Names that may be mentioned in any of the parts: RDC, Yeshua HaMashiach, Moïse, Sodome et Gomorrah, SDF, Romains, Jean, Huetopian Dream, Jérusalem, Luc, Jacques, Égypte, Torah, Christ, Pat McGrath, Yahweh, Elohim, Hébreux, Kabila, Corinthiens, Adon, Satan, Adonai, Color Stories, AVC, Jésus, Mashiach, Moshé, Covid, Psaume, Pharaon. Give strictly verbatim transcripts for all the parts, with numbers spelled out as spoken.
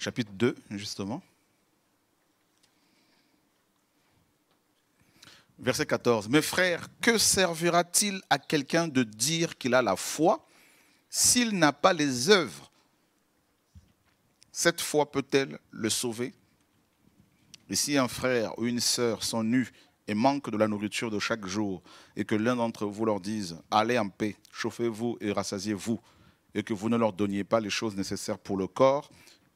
chapitre deux, justement. Verset quatorze. « Mes frères, que servira-t-il à quelqu'un de dire qu'il a la foi s'il n'a pas les œuvres? Cette foi peut-elle le sauver? Et si un frère ou une sœur sont nus et manquent de la nourriture de chaque jour, et que l'un d'entre vous leur dise « Allez en paix, chauffez-vous et rassasiez-vous », et que vous ne leur donniez pas les choses nécessaires pour le corps,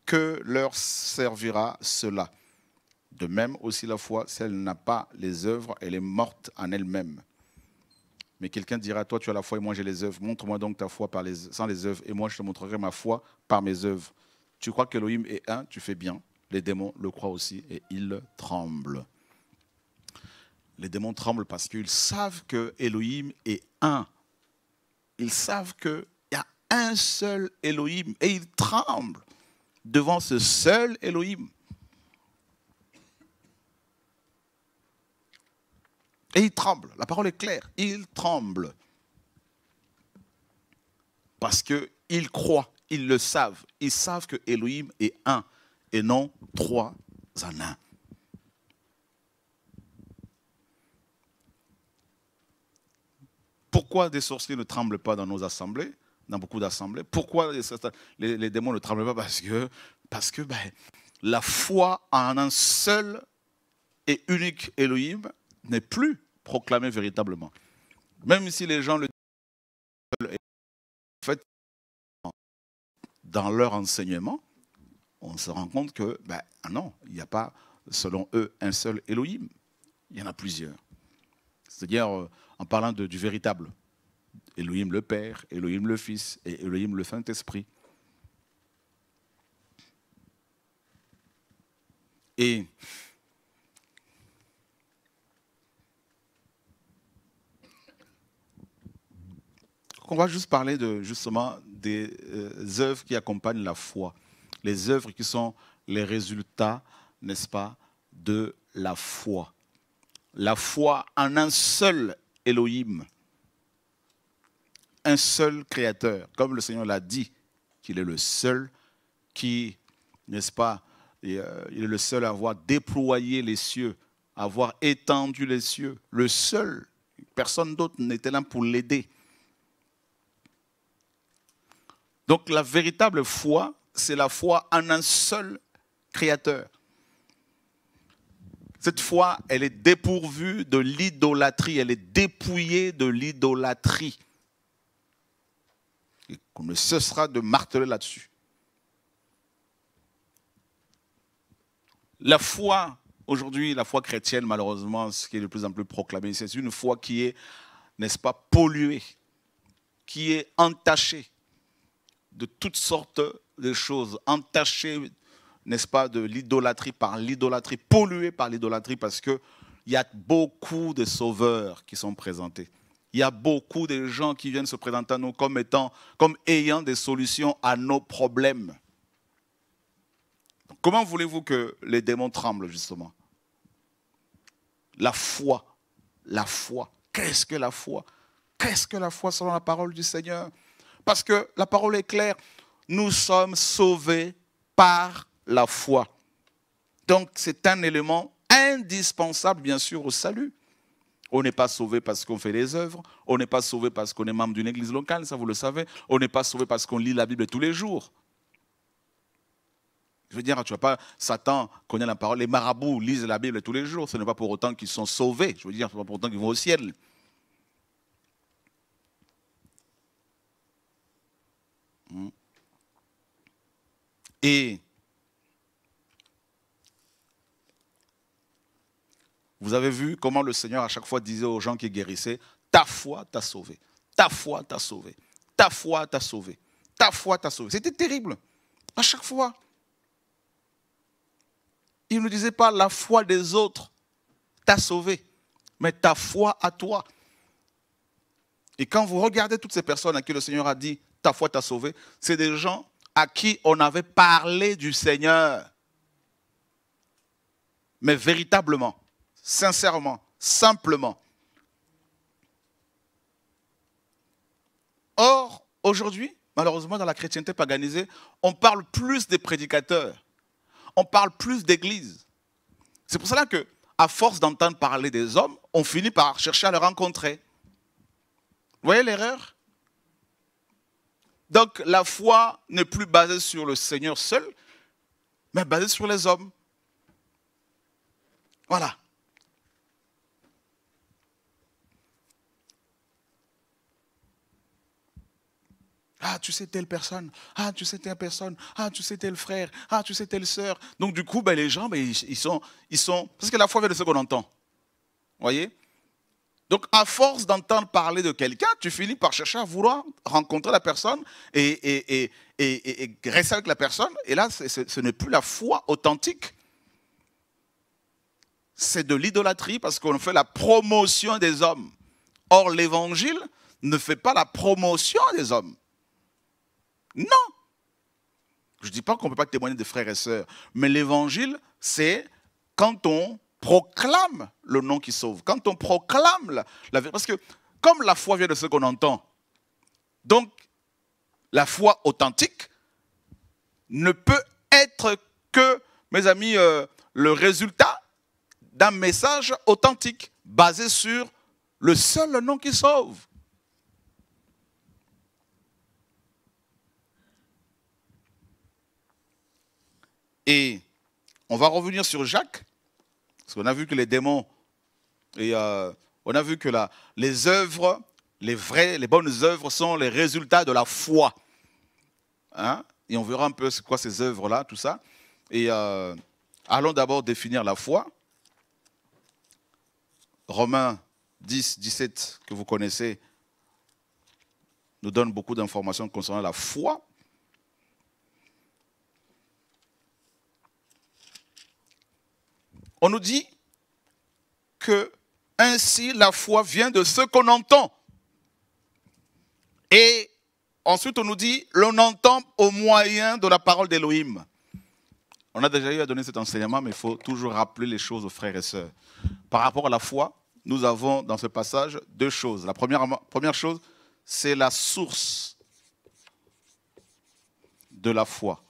que leur servira cela? De même aussi la foi, si elle n'a pas les œuvres, elle est morte en elle-même. Mais quelqu'un dira, toi tu as la foi et moi j'ai les œuvres, montre-moi donc ta foi par les, sans les œuvres, et moi je te montrerai ma foi par mes œuvres. Tu crois qu'Elohim est un, tu fais bien. Les démons le croient aussi et ils tremblent. Les démons tremblent parce qu'ils savent que Elohim est un. Ils savent qu'il y a un seul Elohim et ils tremblent devant ce seul Elohim. Et il tremble, la parole est claire, il tremble. Parce qu'ils croient, ils le savent. Ils savent que Elohim est un et non trois en un. Pourquoi des sorciers ne tremblent pas dans nos assemblées, dans beaucoup d'assemblées? Pourquoi les, les démons ne tremblent pas? Parce que, parce que ben, la foi en un seul et unique Elohim n'est plus proclamé véritablement. Même si les gens le disent, en fait, dans leur enseignement, on se rend compte que, ben non, il n'y a pas, selon eux, un seul Elohim. Il y en a plusieurs. C'est-à-dire, en parlant de, du véritable, Elohim le Père, Elohim le Fils et Elohim le Saint-Esprit. Et on va juste parler de, justement des euh, œuvres qui accompagnent la foi. Les œuvres qui sont les résultats, n'est-ce pas, de la foi. La foi en un seul Elohim, un seul créateur. Comme le Seigneur l'a dit, qu'il est le seul qui, n'est-ce pas, il est le seul à avoir déployé les cieux, à avoir étendu les cieux. Le seul, personne d'autre n'était là pour l'aider. Donc la véritable foi, c'est la foi en un seul créateur. Cette foi, elle est dépourvue de l'idolâtrie, elle est dépouillée de l'idolâtrie. Et qu'on ne cessera de marteler là-dessus. La foi, aujourd'hui, la foi chrétienne, malheureusement, ce qui est de plus en plus proclamé, c'est une foi qui est, n'est-ce pas, polluée, qui est entachée de toutes sortes de choses, entachées, n'est-ce pas, de l'idolâtrie par l'idolâtrie, polluées par l'idolâtrie, parce qu'il y a beaucoup de sauveurs qui sont présentés. Il y a beaucoup de gens qui viennent se présenter à nous comme étant, comme ayant des solutions à nos problèmes. Comment voulez-vous que les démons tremblent, justement? La foi, la foi, qu'est-ce que la foi? Qu'est-ce que la foi selon la parole du Seigneur? Parce que la parole est claire, nous sommes sauvés par la foi. Donc c'est un élément indispensable, bien sûr, au salut. On n'est pas sauvé parce qu'on fait des œuvres, on n'est pas sauvé parce qu'on est membre d'une église locale, ça vous le savez, on n'est pas sauvé parce qu'on lit la Bible tous les jours. Je veux dire, tu ne vois pas, Satan connaît la parole, les marabouts lisent la Bible tous les jours, ce n'est pas pour autant qu'ils sont sauvés, je veux dire, ce n'est pas pour autant qu'ils vont au ciel. Et vous avez vu comment le Seigneur à chaque fois disait aux gens qui guérissaient, ta foi t'a sauvé, ta foi t'a sauvé, ta foi t'a sauvé, ta foi t'a sauvé. C'était terrible, à chaque fois. Il ne disait pas la foi des autres t'a sauvé, mais ta foi à toi. Et quand vous regardez toutes ces personnes à qui le Seigneur a dit, ta foi t'a sauvé, c'est des gens à qui on avait parlé du Seigneur. Mais véritablement, sincèrement, simplement. Or, aujourd'hui, malheureusement, dans la chrétienté paganisée, on parle plus des prédicateurs on parle plus d'église. C'est pour cela que, à force d'entendre parler des hommes, on finit par chercher à les rencontrer. Vous voyez l'erreur? Donc la foi n'est plus basée sur le Seigneur seul, mais basée sur les hommes. Voilà. Ah, tu sais telle personne, ah, tu sais telle personne, ah, tu sais tel frère, ah, tu sais telle sœur. Donc du coup, ben, les gens, ben, ils, sont, ils sont... Parce que la foi vient de ce qu'on entend. Vous voyez? Donc à force d'entendre parler de quelqu'un, tu finis par chercher à vouloir rencontrer la personne et, et, et, et, et, et rester avec la personne. Et là, c'est, c'est, ce n'est plus la foi authentique. C'est de l'idolâtrie parce qu'on fait la promotion des hommes. Or, l'évangile ne fait pas la promotion des hommes. Non. Je ne dis pas qu'on ne peut pas témoigner de frères et sœurs, mais l'évangile, c'est quand on proclame le nom qui sauve, quand on proclame la, la vérité. Parce que comme la foi vient de ce qu'on entend, donc la foi authentique ne peut être que, mes amis, euh, le résultat d'un message authentique basé sur le seul nom qui sauve. Et on va revenir sur Jacques, parce qu'on a vu que les démons, et euh, on a vu que la, les œuvres, les vraies, les bonnes œuvres sont les résultats de la foi. Hein? Et on verra un peu c'est quoi ces œuvres-là, tout ça. Et euh, allons d'abord définir la foi. Romains dix, dix-sept, que vous connaissez, nous donne beaucoup d'informations concernant la foi. On nous dit que ainsi la foi vient de ce qu'on entend. Et ensuite on nous dit, l'on entend au moyen de la parole d'Élohim. On a déjà eu à donner cet enseignement, mais il faut toujours rappeler les choses aux frères et sœurs. Par rapport à la foi, nous avons dans ce passage deux choses. La première, première chose, c'est la source de la foi.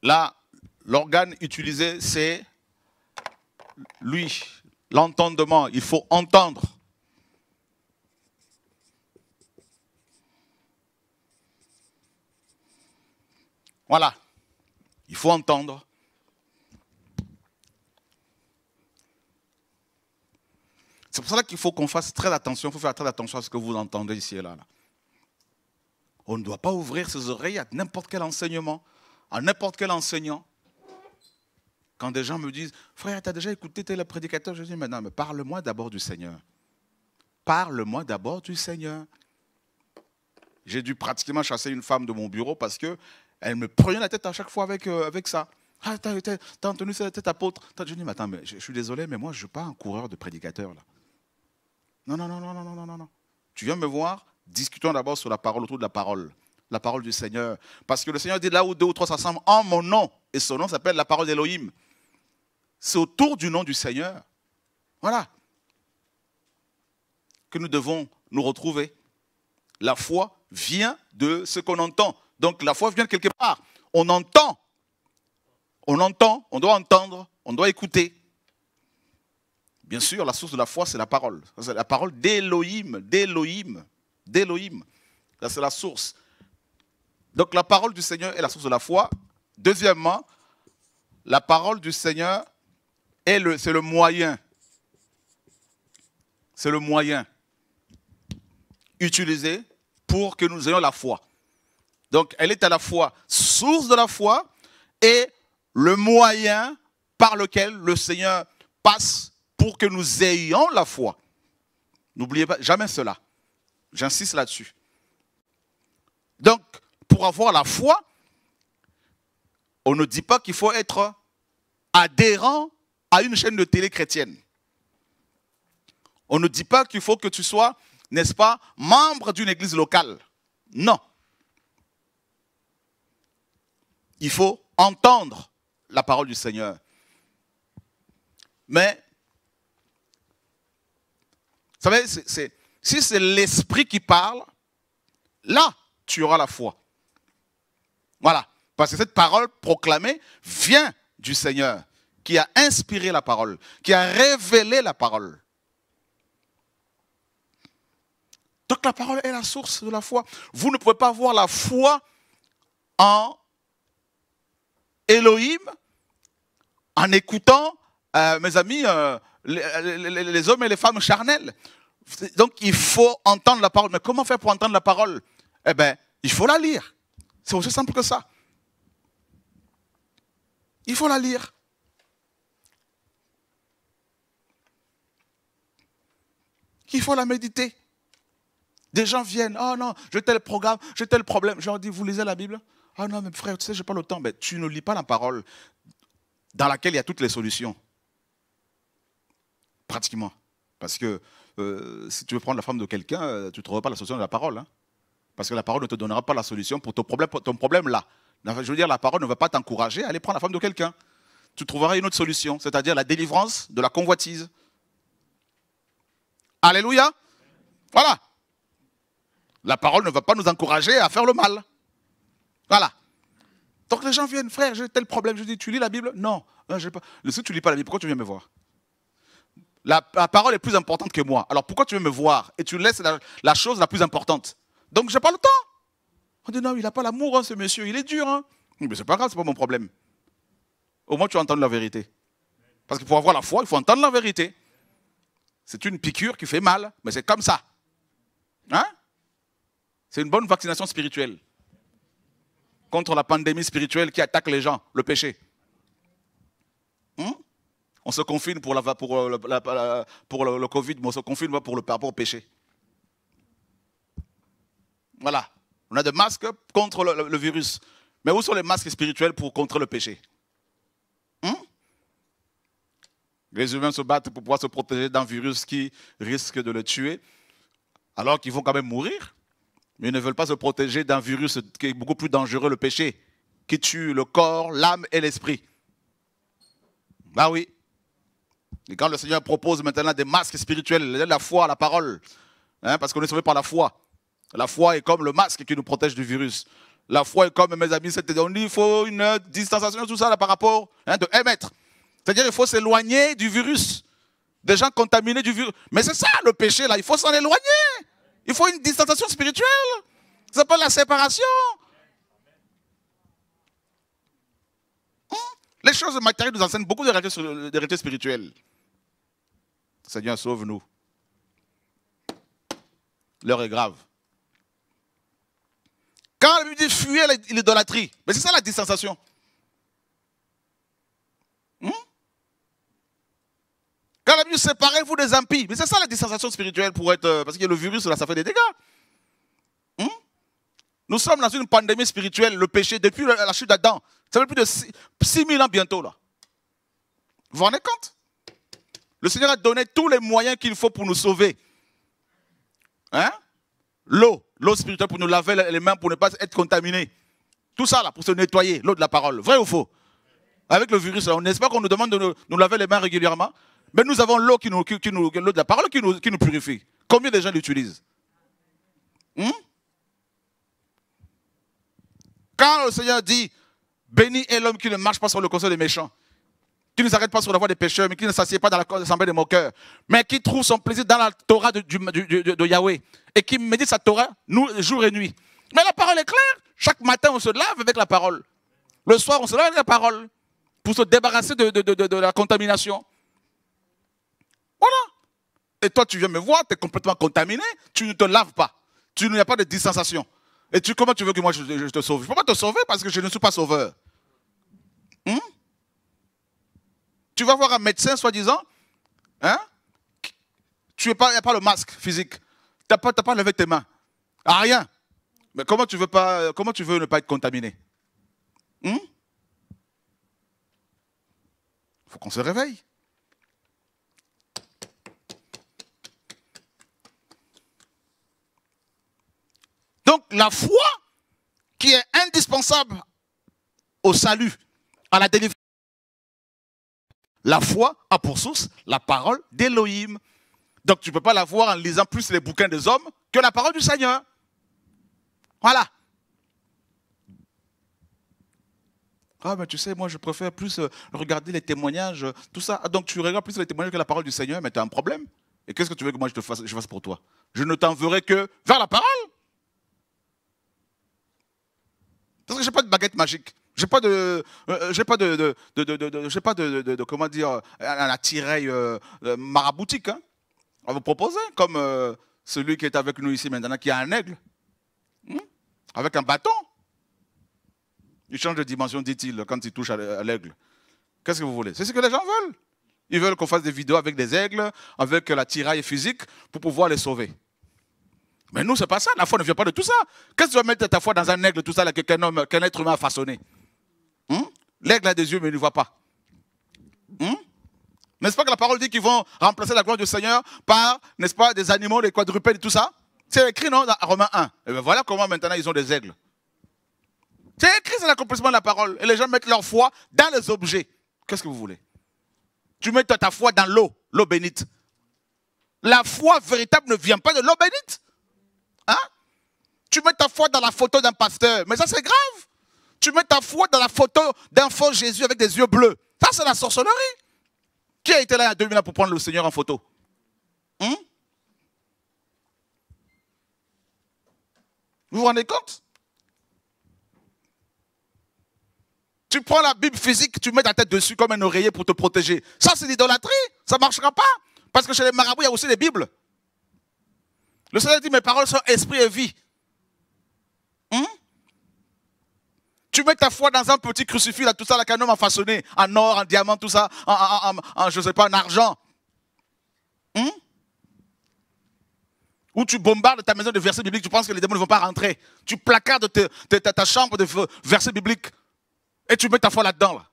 Là, l'organe utilisé, c'est lui, l'entendement. Il faut entendre. Voilà. Il faut entendre. C'est pour cela qu'il faut qu'on fasse très attention. Il faut faire très attention à ce que vous entendez ici et là. On ne doit pas ouvrir ses oreilles à n'importe quel enseignement. À n'importe quel enseignant, quand des gens me disent « Frère, tu as déjà écouté tel prédicateur ?» Je dis « Mais non, mais parle-moi d'abord du Seigneur. Parle-moi d'abord du Seigneur. » J'ai dû pratiquement chasser une femme de mon bureau parce qu'elle me prenait la tête à chaque fois avec, euh, avec ça. « Ah, t'as, t'as, t'as entendu cet apôtre ?» Je dis « Mais attends, mais je, je suis désolé, mais moi, je ne suis pas un coureur de prédicateurs. » Non, non, non, non, non, non, non, non. Tu viens me voir, discutons d'abord sur la parole, autour de la parole. La parole du Seigneur. Parce que le Seigneur dit là où deux ou trois s'assemblent en mon nom. Et son nom s'appelle la parole d'Élohim. C'est autour du nom du Seigneur. Voilà. Que nous devons nous retrouver. La foi vient de ce qu'on entend. Donc la foi vient de quelque part. On entend. On entend. On doit entendre. On doit écouter. Bien sûr, la source de la foi, c'est la parole. C'est la parole d'Élohim. D'Élohim. D'Élohim. Là, c'est la source. Donc la parole du Seigneur est la source de la foi. Deuxièmement, la parole du Seigneur, est le, c'est le moyen. C'est le moyen utilisé pour que nous ayons la foi. Donc elle est à la fois source de la foi et le moyen par lequel le Seigneur passe pour que nous ayons la foi. N'oubliez pas jamais cela. J'insiste là-dessus. Donc, pour avoir la foi, on ne dit pas qu'il faut être adhérent à une chaîne de télé chrétienne. On ne dit pas qu'il faut que tu sois, n'est-ce pas, membre d'une église locale. Non. Il faut entendre la parole du Seigneur. Mais, vous savez, c'est, c'est, Si c'est l'esprit qui parle, là, tu auras la foi. Voilà. Parce que cette parole proclamée vient du Seigneur, qui a inspiré la parole, qui a révélé la parole. Donc la parole est la source de la foi. Vous ne pouvez pas avoir la foi en Elohim en écoutant, euh, mes amis, euh, les, les, les hommes et les femmes charnels. Donc il faut entendre la parole. Mais comment faire pour entendre la parole? Eh bien, il faut la lire. C'est aussi simple que ça. Il faut la lire. Il faut la méditer. Des gens viennent, oh non, j'ai tel programme, j'ai tel problème. Je leur dis, vous lisez la Bible? Ah non, mais frère, tu sais, je n'ai pas le temps. Ben, tu ne lis pas la parole dans laquelle il y a toutes les solutions. Pratiquement. Parce que euh, si tu veux prendre la forme de quelqu'un, tu ne trouveras pas la solution de la parole. Hein. Parce que la parole ne te donnera pas la solution pour ton problème, ton problème là. Je veux dire, la parole ne va pas t'encourager à aller prendre la forme de quelqu'un. Tu trouveras une autre solution, c'est-à-dire la délivrance de la convoitise. Alléluia. Voilà. La parole ne va pas nous encourager à faire le mal. Voilà. Donc les gens viennent, frère, j'ai tel problème. Je dis, tu lis la Bible? Non. Je pas... Si tu ne lis pas la Bible, pourquoi tu viens me voir? La, la parole est plus importante que moi. Alors pourquoi tu veux me voir? Et tu laisses la, la chose la plus importante. Donc je n'ai pas le temps. On dit, non, il n'a pas l'amour, hein, ce monsieur, il est dur. Hein. Mais ce n'est pas grave, ce n'est pas mon problème. Au moins, tu entends la vérité. Parce que pour avoir la foi, il faut entendre la vérité. C'est une piqûre qui fait mal, mais c'est comme ça. Hein? C'est une bonne vaccination spirituelle. Contre la pandémie spirituelle qui attaque les gens, le péché. Hum? On se confine pour, la, pour, la, la, la, pour le, le Covid, mais on se confine pour le, par rapport au péché. Voilà. On a des masques contre le, le, le virus. Mais où sont les masques spirituels pour contrer le péché? Hum? Les humains se battent pour pouvoir se protéger d'un virus qui risque de le tuer, alors qu'ils vont quand même mourir. Mais ils ne veulent pas se protéger d'un virus qui est beaucoup plus dangereux, le péché, qui tue le corps, l'âme et l'esprit. Bah oui. Et quand le Seigneur propose maintenant des masques spirituels, la foi, la parole, hein, parce qu'on est sauvé par la foi. La foi est comme le masque qui nous protège du virus. La foi est comme, mes amis, on dit, il faut une distanciation, tout ça, là, par rapport hein, de un mètre. C'est-à-dire qu'il faut s'éloigner du virus, des gens contaminés du virus. Mais c'est ça le péché, là, il faut s'en éloigner. Il faut une distanciation spirituelle. Ça s'appelle la séparation. Hum? Les choses matérielles nous enseignent beaucoup de réalités spirituelles. Seigneur, sauve-nous. L'heure est grave. Quand la Bible dit fuyez l'idolâtrie, mais c'est ça la distanciation. Hum? Quand la Bible séparez-vous des impies, mais c'est ça la distanciation spirituelle pour être. Parce que le virus, là, ça fait des dégâts. Hum? Nous sommes dans une pandémie spirituelle, le péché, depuis la chute d'Adam. Ça fait plus de six mille ans bientôt, là. Vous vous rendez compte? Le Seigneur a donné tous les moyens qu'il faut pour nous sauver. Hein? L'eau, l'eau spirituelle pour nous laver les mains, pour ne pas être contaminés. Tout ça, là, pour se nettoyer, l'eau de la parole. Vrai ou faux? Avec le virus, là, on espère qu'on nous demande de nous, nous laver les mains régulièrement, mais nous avons l'eau qui nous, qui, qui nous, l'eau de la parole qui nous, qui nous purifie. Combien de gens l'utilisent? Hum? Quand le Seigneur dit, béni est l'homme qui ne marche pas sur le conseil des méchants, qui ne s'arrête pas sur la voie des pécheurs, mais qui ne s'assied pas dans l'assemblée des moqueurs, mais qui trouve son plaisir dans la Torah de, du, du, de Yahweh, et qui médite sa Torah nous, jour et nuit. Mais la parole est claire. Chaque matin, on se lave avec la parole. Le soir, on se lave avec la parole pour se débarrasser de, de, de, de, de la contamination. Voilà. Et toi, tu viens me voir, tu es complètement contaminé, tu ne te laves pas. Tu n'as pas de distanciation. Et tu, comment tu veux que moi je, je te sauve? Je ne peux pas te sauver parce que je ne suis pas sauveur. Hum? Tu vas voir un médecin, soi-disant, hein? Tu n'as pas, pas le masque physique. Tu n'as pas, pas levé tes mains. Ah, rien. Mais comment tu veux, pas, comment tu veux ne pas être contaminé? Hum? Il faut qu'on se réveille. Donc la foi qui est indispensable au salut, à la délivrance. La foi a pour source la parole d'Élohim. Donc tu ne peux pas l'avoir en lisant plus les bouquins des hommes que la parole du Seigneur. Voilà. Ah ben tu sais, moi je préfère plus regarder les témoignages, tout ça. Ah, donc tu regardes plus les témoignages que la parole du Seigneur, mais tu as un problème. Et qu'est-ce que tu veux que moi je te fasse, je fasse pour toi? Je ne t'enverrai que vers la parole. Parce que je n'ai pas de baguette magique. Je n'ai pas de, euh, j'ai pas de, de, de, de, de, de, j'ai pas de, de, de, de comment dire, un attirail euh, maraboutique, hein, à vous proposer, comme euh, celui qui est avec nous ici maintenant, qui a un aigle, hein, avec un bâton. Il change de dimension, dit-il, quand il touche à l'aigle. Qu'est-ce que vous voulez? C'est ce que les gens veulent. Ils veulent qu'on fasse des vidéos avec des aigles, avec la tiraille physique, pour pouvoir les sauver. Mais nous, ce n'est pas ça. La foi ne vient pas de tout ça. Qu'est-ce que tu vas mettre ta foi dans un aigle, tout ça, qu'un homme, qu'un être humain a façonné? Hum? L'aigle a des yeux, mais il ne voit pas. Hum? N'est-ce pas que la parole dit qu'ils vont remplacer la gloire du Seigneur par, n'est-ce pas, des animaux, des quadrupèdes, tout ça? C'est écrit, non, dans Romains un. Et bien voilà comment maintenant ils ont des aigles. C'est écrit, c'est l'accomplissement de la parole. Et les gens mettent leur foi dans les objets. Qu'est-ce que vous voulez? Tu mets ta foi dans l'eau, l'eau bénite. La foi véritable ne vient pas de l'eau bénite. Hein? Tu mets ta foi dans la photo d'un pasteur. Mais ça, c'est grave. Tu mets ta foi dans la photo d'un faux Jésus avec des yeux bleus. Ça, c'est la sorcellerie. Qui a été là il y a deux mille ans pour prendre le Seigneur en photo? Hum? Vous vous rendez compte? Tu prends la Bible physique, tu mets ta tête dessus comme un oreiller pour te protéger. Ça, c'est l'idolâtrie. Ça ne marchera pas. Parce que chez les marabouts, il y a aussi les Bibles. Le Seigneur dit, mes paroles sont esprit et vie. Hum? Tu mets ta foi dans un petit crucifix, là, tout ça, là, qu'un homme a façonné, en or, en diamant, tout ça, en, en, en, en je ne sais pas, en argent. Hum? Ou tu bombardes ta maison de versets bibliques, tu penses que les démons ne vont pas rentrer. Tu placardes te, te, ta, ta chambre de versets bibliques. Et tu mets ta foi là-dedans. Là.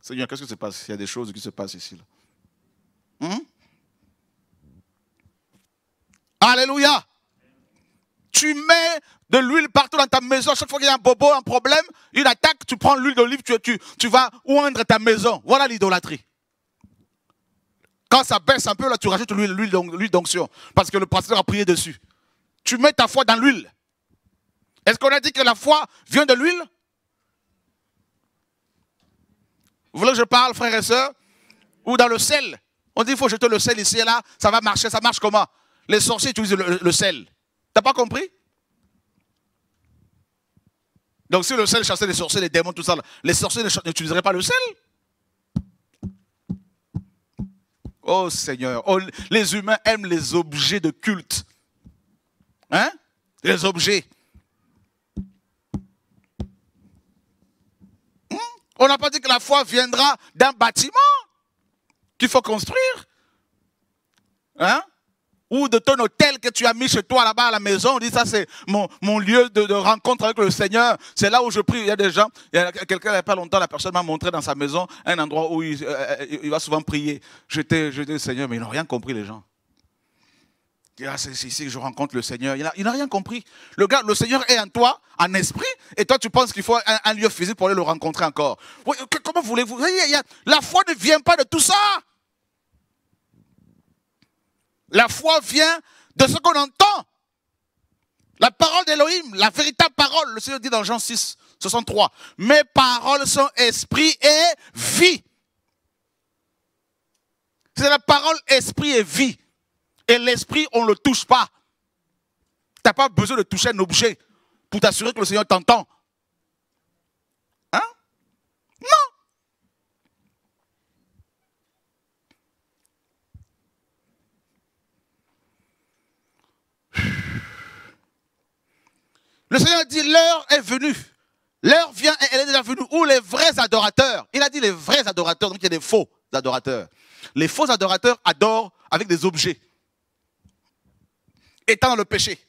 Seigneur, qu'est-ce qui se passe? Il y a des choses qui se passent ici. Là. Hum? Alléluia. Tu mets de l'huile partout dans ta maison. Chaque fois qu'il y a un bobo, un problème, une attaque, tu prends l'huile d'olive, tu, tu, tu vas oindre ta maison. Voilà l'idolâtrie. Quand ça baisse un peu, là, tu rajoutes l'huile d'onction. Parce que le pasteur a prié dessus. Tu mets ta foi dans l'huile. Est-ce qu'on a dit que la foi vient de l'huile? Vous voulez que je parle, frères et sœurs? Ou dans le sel? On dit, il faut jeter le sel ici et là, ça va marcher. Ça marche comment? Les sorciers utilisent le, le sel. T'as pas compris? Donc si le sel chassait les sorciers, les démons, tout ça, les sorciers n'utiliseraient pas le sel? Oh Seigneur, oh, les humains aiment les objets de culte. Hein? Les objets. On n'a pas dit que la foi viendra d'un bâtiment qu'il faut construire. Hein? Ou de ton hôtel que tu as mis chez toi là-bas à la maison. On dit ça c'est mon, mon lieu de, de rencontre avec le Seigneur. C'est là où je prie. Il y a des gens, il y a quelqu'un il n'y a pas longtemps, la personne m'a montré dans sa maison un endroit où il, euh, il va souvent prier. J'étais le Seigneur, mais ils n'ont rien compris les gens. Ah, c'est ici que je rencontre le Seigneur. Il n'a rien compris. Le, gars, le Seigneur est en toi, en esprit, et toi tu penses qu'il faut un, un lieu physique pour aller le rencontrer encore. Oui, que, comment voulez-vous? La foi ne vient pas de tout ça. La foi vient de ce qu'on entend. La parole d'Élohim, la véritable parole. Le Seigneur dit dans Jean six, soixante-trois, « Mes paroles sont esprit et vie. » C'est la parole esprit et vie. Et l'esprit, on ne le touche pas. Tu n'as pas besoin de toucher un objet pour t'assurer que le Seigneur t'entend. Hein? Non. Le Seigneur dit, l'heure est venue. L'heure vient et elle est déjà venue. Où les vrais adorateurs, il a dit les vrais adorateurs, donc il y a des faux adorateurs. Les faux adorateurs adorent avec des objets. Étant dans le péché.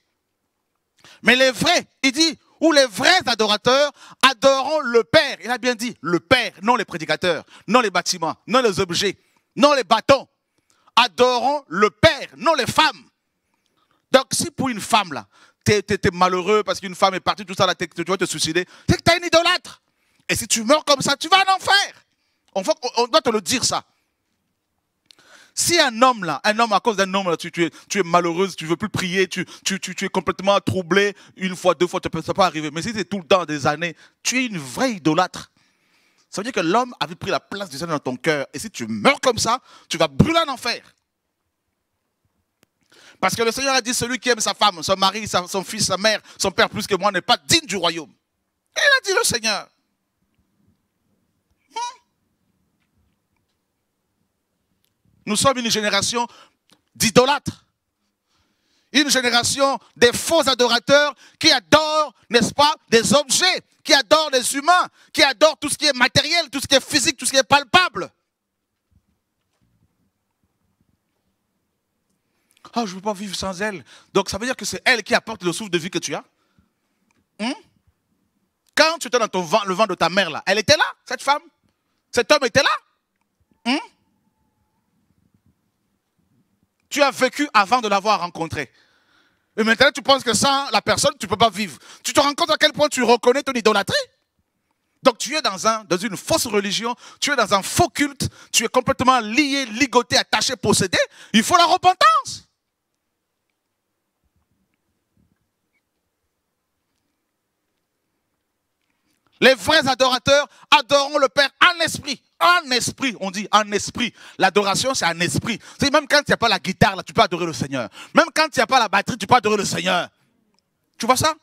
Mais les vrais, il dit, où les vrais adorateurs adoreront le Père. Il a bien dit, le Père, non les prédicateurs, non les bâtiments, non les objets, non les bâtons. Adoreront le Père, non les femmes. Donc si pour une femme, là, t'es, t'es, t'es malheureux parce qu'une femme est partie, tout ça, là, tu vas te suicider, c'est que t'as une idolâtre. Et si tu meurs comme ça, tu vas en enfer. On, faut, on doit te le dire ça. Si un homme là, un homme à cause d'un homme là, tu, tu, es, tu es malheureuse, tu ne veux plus prier, tu, tu, tu, tu es complètement troublé, une fois, deux fois, ça peut pas arriver. Mais si c'est tout le temps, des années, tu es une vraie idolâtre. Ça veut dire que l'homme avait pris la place du Seigneur dans ton cœur. Et si tu meurs comme ça, tu vas brûler en enfer. Parce que le Seigneur a dit, celui qui aime sa femme, son mari, son fils, sa mère, son père plus que moi, n'est pas digne du royaume. Et il a dit le Seigneur. Nous sommes une génération d'idolâtres. Une génération des faux adorateurs qui adorent, n'est-ce pas, des objets, qui adorent les humains, qui adorent tout ce qui est matériel, tout ce qui est physique, tout ce qui est palpable. « Ah, je ne peux pas vivre sans elle. » Donc ça veut dire que c'est elle qui apporte le souffle de vie que tu as. Hum? Quand tu étais dans ton vent, le vent de ta mère, là, elle était là, cette femme. Cet homme était là. Hum? Tu as vécu avant de l'avoir rencontrée. Et maintenant, tu penses que sans la personne, tu ne peux pas vivre. Tu te rends compte à quel point tu reconnais ton idolâtrie. Donc, tu es dans, un, dans une fausse religion, tu es dans un faux culte, tu es complètement lié, ligoté, attaché, possédé. Il faut la repentance. Les vrais adorateurs adoreront le Père en esprit. En esprit, on dit en esprit. L'adoration, c'est en esprit. C'est même quand il n'y a pas la guitare, là, tu peux adorer le Seigneur. Même quand il n'y a pas la batterie, tu peux adorer le Seigneur. Tu vois ça?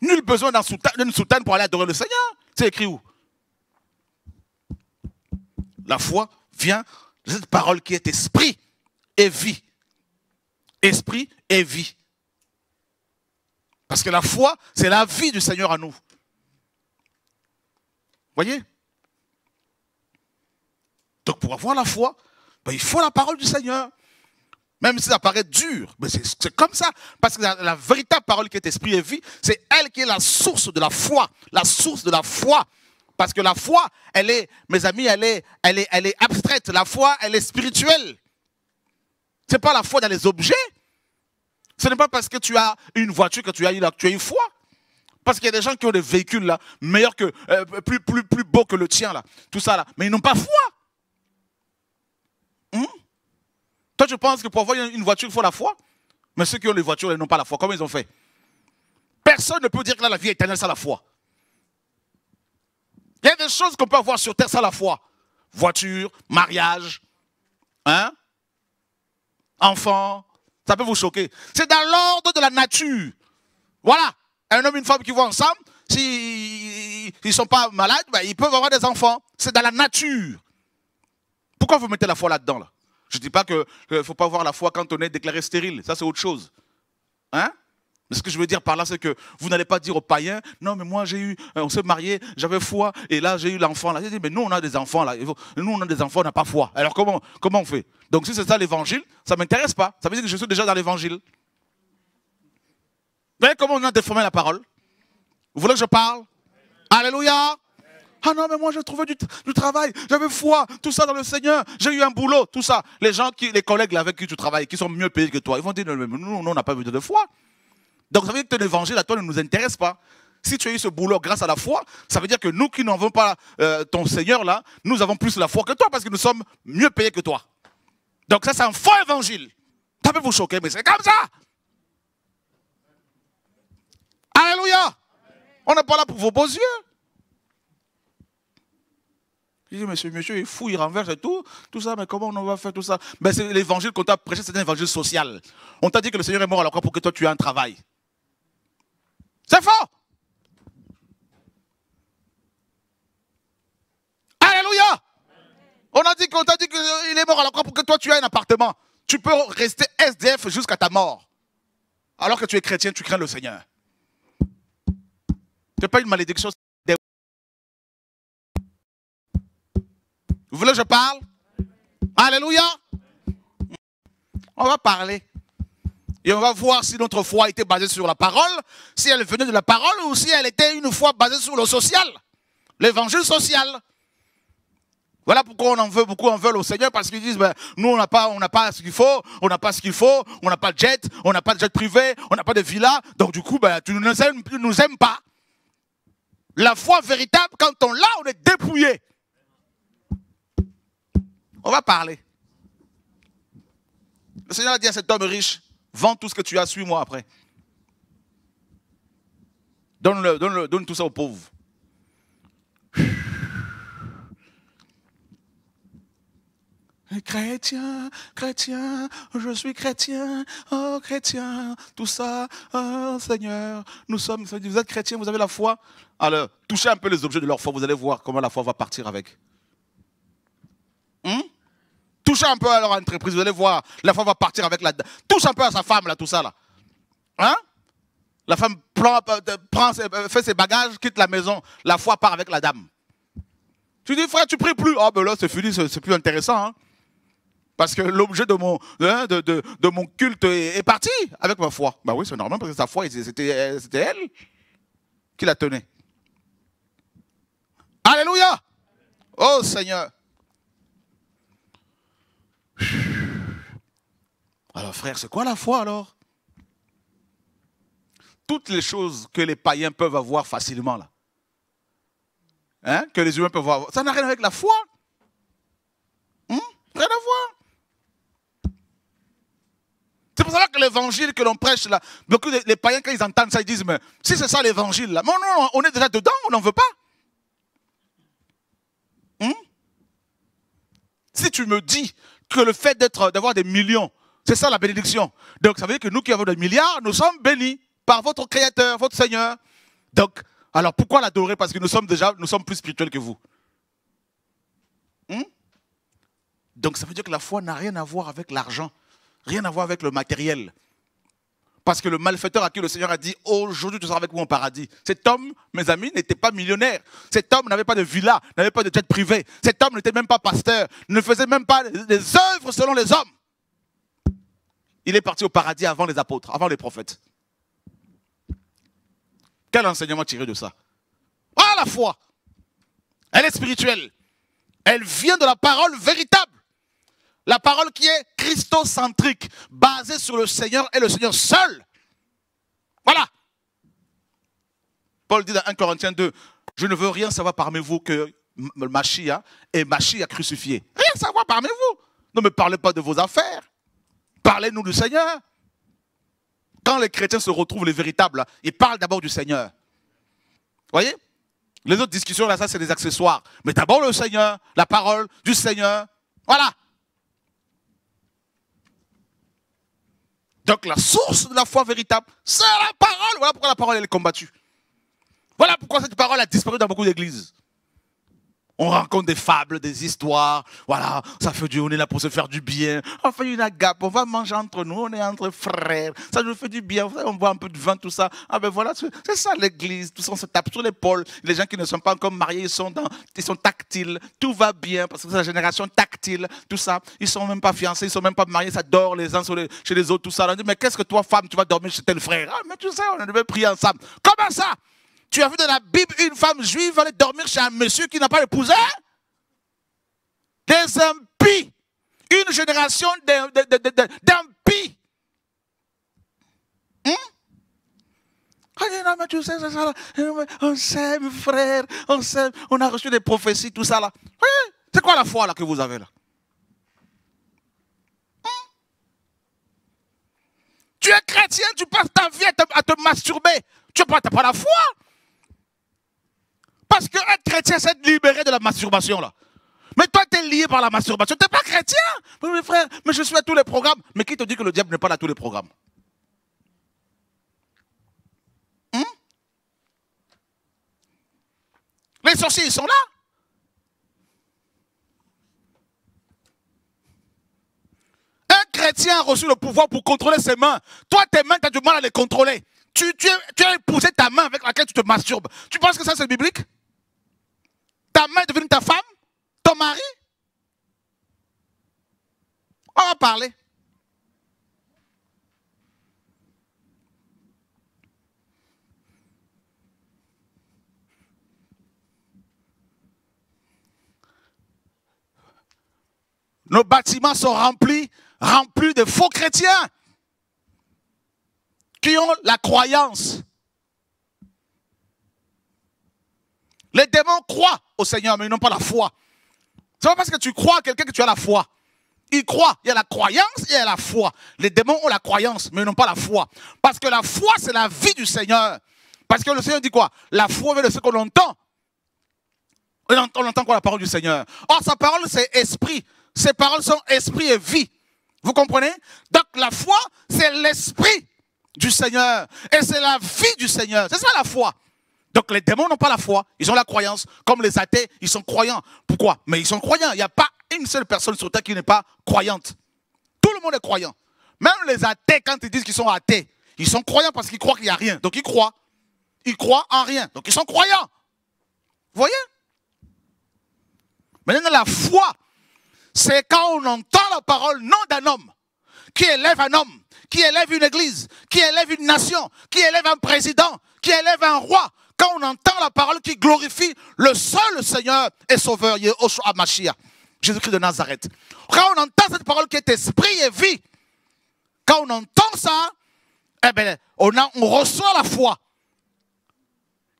Nul besoin d'une soutane pour aller adorer le Seigneur. C'est écrit où? La foi vient de cette parole qui est esprit et vie. Esprit et vie. Parce que la foi, c'est la vie du Seigneur à nous. Voyez? Donc pour avoir la foi, ben il faut la parole du Seigneur. Même si ça paraît dur, mais c'est comme ça. Parce que la, la véritable parole qui est esprit et vie, c'est elle qui est la source de la foi. La source de la foi. Parce que la foi, elle est, mes amis, elle est, elle est, elle est abstraite. La foi, elle est spirituelle. Ce n'est pas la foi dans les objets. Ce n'est pas parce que tu as une voiture que tu as, tu as une foi. Parce qu'il y a des gens qui ont des véhicules là, meilleurs que, euh, plus, plus, plus beaux que le tien là, tout ça là, mais ils n'ont pas foi. Hum? Toi tu penses que pour avoir une voiture il faut la foi? Mais ceux qui ont les voitures ils n'ont pas la foi, comment ils ont fait? Personne ne peut dire que là, la vie éternelle c'est la foi. Il y a des choses qu'on peut avoir sur terre sans la foi. Voiture, mariage, hein? Enfant, ça peut vous choquer. C'est dans l'ordre de la nature. Voilà. Un homme et une femme qui vont ensemble, s'ils ne sont pas malades, ben ils peuvent avoir des enfants. C'est dans la nature. Pourquoi vous mettez la foi là-dedans là? Je ne dis pas qu'il ne faut pas avoir la foi quand on est déclaré stérile. Ça, c'est autre chose. Hein? Mais ce que je veux dire par là, c'est que vous n'allez pas dire aux païens, non, mais moi, j'ai eu, on s'est mariés, j'avais foi, et là, j'ai eu l'enfant. Là, j'ai dit, mais nous, on a des enfants. Là. Nous, on a des enfants, on n'a pas foi. Alors, comment, comment on fait? Donc, si c'est ça l'évangile, ça ne m'intéresse pas. Ça veut dire que je suis déjà dans l'évangile. Vous voyez comment on a déformé la parole? Vous voulez que je parle? Alléluia! Ah non, mais moi j'ai trouvé du, du travail, j'avais foi, tout ça dans le Seigneur, j'ai eu un boulot, tout ça. Les gens, qui, les collègues là, avec qui tu travailles, qui sont mieux payés que toi, ils vont dire, nous, nous on n'a pas besoin de foi. Donc ça veut dire que ton évangile à toi ne nous intéresse pas. Si tu as eu ce boulot grâce à la foi, ça veut dire que nous qui n'avons pas euh, ton Seigneur là, nous avons plus la foi que toi parce que nous sommes mieux payés que toi. Donc ça c'est un faux évangile. Ça peut vous choquer, mais c'est comme ça. Alléluia! On n'est pas là pour vos beaux yeux. Il dit, mais ce monsieur, il fouille, il renverse et tout, tout ça, mais comment on va faire tout ça? Ben, c'est l'évangile qu'on t'a prêché, c'est un évangile social. On t'a dit que le Seigneur est mort à la croix pour que toi tu aies un travail. C'est fort! Alléluia! On a dit qu'on t'a dit qu'il est mort à la croix pour que toi tu aies un appartement. Tu peux rester S D F jusqu'à ta mort. Alors que tu es chrétien, tu crains le Seigneur. Ce n'est pas une malédiction. Vous voulez que je parle? Alléluia! On va parler. Et on va voir si notre foi était basée sur la parole, si elle venait de la parole ou si elle était une foi basée sur le social. L'évangile social. Voilà pourquoi on en veut, beaucoup en veulent au Seigneur, parce qu'ils disent, ben, nous on n'a pas, on n'a pas ce qu'il faut, on n'a pas ce qu'il faut, on n'a pas de jet, on n'a pas de jet privé, on n'a pas de villa, donc du coup, ben, tu ne nous aimes, tu nous aimes pas. La foi véritable, quand on l'a, on est dépouillé. On va parler. Le Seigneur a dit à cet homme riche, vends tout ce que tu as, suis-moi après. Donne-le, donne-le, donne tout ça aux pauvres. Chrétien, chrétien, je suis chrétien, oh chrétien, tout ça, oh Seigneur, nous sommes, vous êtes chrétiens, vous avez la foi. Alors, touchez un peu les objets de leur foi, vous allez voir comment la foi va partir avec. Hum? Touchez un peu à leur entreprise, vous allez voir, la foi va partir avec la... Touche un peu à sa femme, là, tout ça, là. Hein? La femme prend, prend, fait ses bagages, quitte la maison, la foi part avec la dame. Tu dis, frère, tu pries plus. Ah, oh, ben là, c'est fini, c'est plus intéressant, hein. Parce que l'objet de mon, de, de, de mon culte est, est parti avec ma foi. Ben oui, c'est normal, parce que sa foi, c'était elle qui la tenait. Alléluia! Oh Seigneur! Alors frère, c'est quoi la foi alors? Toutes les choses que les païens peuvent avoir facilement, là, hein, que les humains peuvent avoir, ça n'a rien avec la foi. Hum? Rien à voir. C'est pour ça que l'évangile que l'on prêche là, beaucoup de, les païens quand ils entendent ça, ils disent mais si c'est ça l'évangile là, mais non, on est déjà dedans, on n'en veut pas. Hum? Si tu me dis que le fait d'être, d'avoir des millions, c'est ça la bénédiction. Donc ça veut dire que nous qui avons des milliards, nous sommes bénis par votre Créateur, votre Seigneur. Donc, alors pourquoi l'adorer? Parce que nous sommes déjà, nous sommes plus spirituels que vous. Hum? Donc ça veut dire que la foi n'a rien à voir avec l'argent, rien à voir avec le matériel. Parce que le malfaiteur à qui le Seigneur a dit, aujourd'hui tu seras avec moi au paradis. Cet homme, mes amis, n'était pas millionnaire. Cet homme n'avait pas de villa, n'avait pas de jet privé. Cet homme n'était même pas pasteur, ne faisait même pas des œuvres selon les hommes. Il est parti au paradis avant les apôtres, avant les prophètes. Quel enseignement tiré de ça? Ah, la foi! Elle est spirituelle. Elle vient de la parole véritable. La parole qui est christocentrique, basée sur le Seigneur et le Seigneur seul. Voilà. Paul dit dans un Corinthiens deux, je ne veux rien savoir parmi vous que Mashiach et Mashiach crucifié. Rien savoir parmi vous. Ne me parlez pas de vos affaires. Parlez-nous du Seigneur. Quand les chrétiens se retrouvent les véritables, ils parlent d'abord du Seigneur. Vous voyez? Les autres discussions là, ça c'est des accessoires. Mais d'abord le Seigneur, la parole du Seigneur. Voilà. Donc la source de la foi véritable, c'est la parole. Voilà pourquoi la parole elle est combattue. Voilà pourquoi cette parole a disparu dans beaucoup d'églises. On rencontre des fables, des histoires. Voilà, ça fait du, on est là pour se faire du bien. On fait une agape, on va manger entre nous, on est entre frères. Ça nous fait du bien, on boit un peu de vin, tout ça. Ah ben voilà, c'est ça l'église. Tout ça, on se tape sur l'épaule. Les gens qui ne sont pas encore mariés, ils sont, dans, ils sont tactiles. Tout va bien parce que c'est la génération tactile, tout ça. Ils ne sont même pas fiancés, ils ne sont même pas mariés. Ça dort les uns sur les, chez les autres, tout ça. On dit, mais qu'est-ce que toi, femme, tu vas dormir chez tel frère? Ah, mais tu sais, on devait prier ensemble. Comment ça? Tu as vu dans la Bible une femme juive aller dormir chez un monsieur qui n'a pas épousé? Des impies. Une génération d'impies. Hum? Ah non, mais tu sais, c'est ça là. On s'aime, frère. On s'aime. On a reçu des prophéties, tout ça là. C'est quoi la foi là que vous avez là? Hum? Tu es chrétien, tu passes ta vie à te, à te masturber. Tu n'as pas la foi. Parce qu'un chrétien s'est libéré de la masturbation là. Mais toi tu es lié par la masturbation, tu n'es pas chrétien. Mes frères, mais je suis à tous les programmes. Mais qui te dit que le diable n'est pas là à tous les programmes? Hum? Les sorciers ils sont là. Un chrétien a reçu le pouvoir pour contrôler ses mains. Toi tes mains tu as du mal à les contrôler. Tu, tu, tu as épousé ta main avec laquelle tu te masturbes. Tu penses que ça c'est biblique? Ta main est devenue ta femme? Ton mari? On va parler. Nos bâtiments sont remplis, remplis de faux chrétiens. Qui ont la croyance. Les démons croient au Seigneur, mais ils n'ont pas la foi. C'est pas parce que tu crois à quelqu'un que tu as la foi. Ils croient. Il y a la croyance et il y a la foi. Les démons ont la croyance, mais ils n'ont pas la foi. Parce que la foi, c'est la vie du Seigneur. Parce que le Seigneur dit quoi? La foi vient de ce qu'on entend. On entend, on entend quoi? La parole du Seigneur. Or, sa parole, c'est esprit. Ses paroles sont esprit et vie. Vous comprenez? Donc, la foi, c'est l'esprit du Seigneur. Et c'est la vie du Seigneur. C'est ça la foi. Donc, les démons n'ont pas la foi. Ils ont la croyance. Comme les athées, ils sont croyants. Pourquoi? Mais ils sont croyants. Il n'y a pas une seule personne sur terre qui n'est pas croyante. Tout le monde est croyant. Même les athées, quand ils disent qu'ils sont athées, ils sont croyants parce qu'ils croient qu'il n'y a rien. Donc, ils croient. Ils croient en rien. Donc, ils sont croyants. Vous voyez? Maintenant, la foi, c'est quand on entend la parole non d'un homme, qui élève un homme, qui élève une église, qui élève une nation, qui élève un président, qui élève un roi. Quand on entend la parole qui glorifie le seul Seigneur et Sauveur, Yeshua HaMashiach, Jésus-Christ de Nazareth. Quand on entend cette parole qui est esprit et vie, quand on entend ça, eh bien, on, a, on reçoit la foi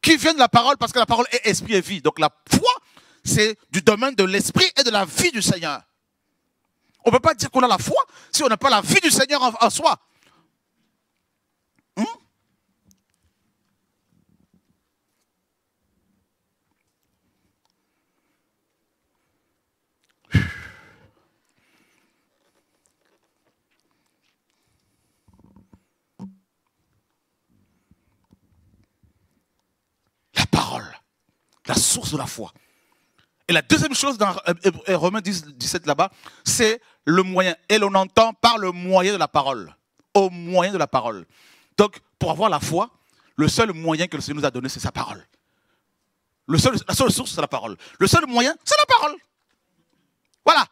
qui vient de la parole parce que la parole est esprit et vie. Donc la foi, c'est du domaine de l'esprit et de la vie du Seigneur. On ne peut pas dire qu'on a la foi si on n'a pas la vie du Seigneur en, en soi. Hum? La parole, la source de la foi. Et la deuxième chose dans Romains dix, dix-sept là-bas, c'est le moyen. Et l'on entend par le moyen de la parole. Au moyen de la parole. Donc, pour avoir la foi, le seul moyen que le Seigneur nous a donné, c'est sa parole. Le seul, la seule source, c'est la parole. Le seul moyen, c'est la parole. Voilà.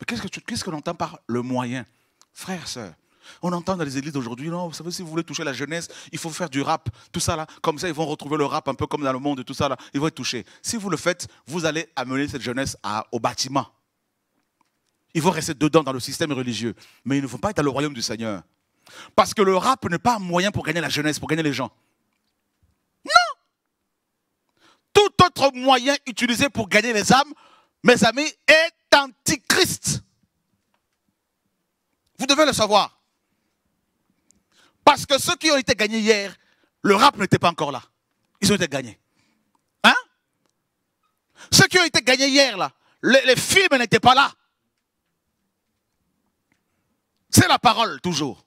Mais qu'est-ce que, qu'est-ce qu'on entend par le moyen? Frères, sœurs, on entend dans les églises d'aujourd'hui, non, vous savez, si vous voulez toucher la jeunesse, il faut faire du rap, tout ça là, comme ça ils vont retrouver le rap un peu comme dans le monde, tout ça là, ils vont être touchés. Si vous le faites, vous allez amener cette jeunesse à, au bâtiment. Ils vont rester dedans dans le système religieux, mais ils ne vont pas être dans le royaume du Seigneur. Parce que le rap n'est pas un moyen pour gagner la jeunesse, pour gagner les gens. Non! Tout autre moyen utilisé pour gagner les âmes, mes amis, est antichrist. Vous devez le savoir. Parce que ceux qui ont été gagnés hier, le rap n'était pas encore là. Ils ont été gagnés. Hein? Ceux qui ont été gagnés hier, là, les, les films n'étaient pas là. C'est la parole, toujours.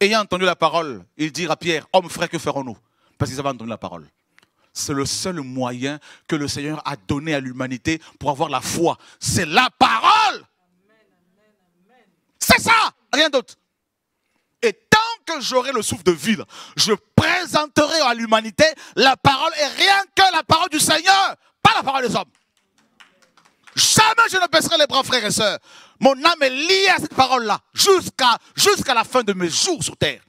Ayant entendu la parole, il dit à Pierre, homme frère, que ferons-nous? Parce qu'ils avaient entendu la parole. C'est le seul moyen que le Seigneur a donné à l'humanité pour avoir la foi. C'est la parole. C'est ça, rien d'autre. Et tant que j'aurai le souffle de vie, je présenterai à l'humanité la parole et rien que la parole du Seigneur, pas la parole des hommes. Jamais je ne baisserai les bras, frères et sœurs. Mon âme est liée à cette parole-là jusqu'à jusqu'à la fin de mes jours sur terre.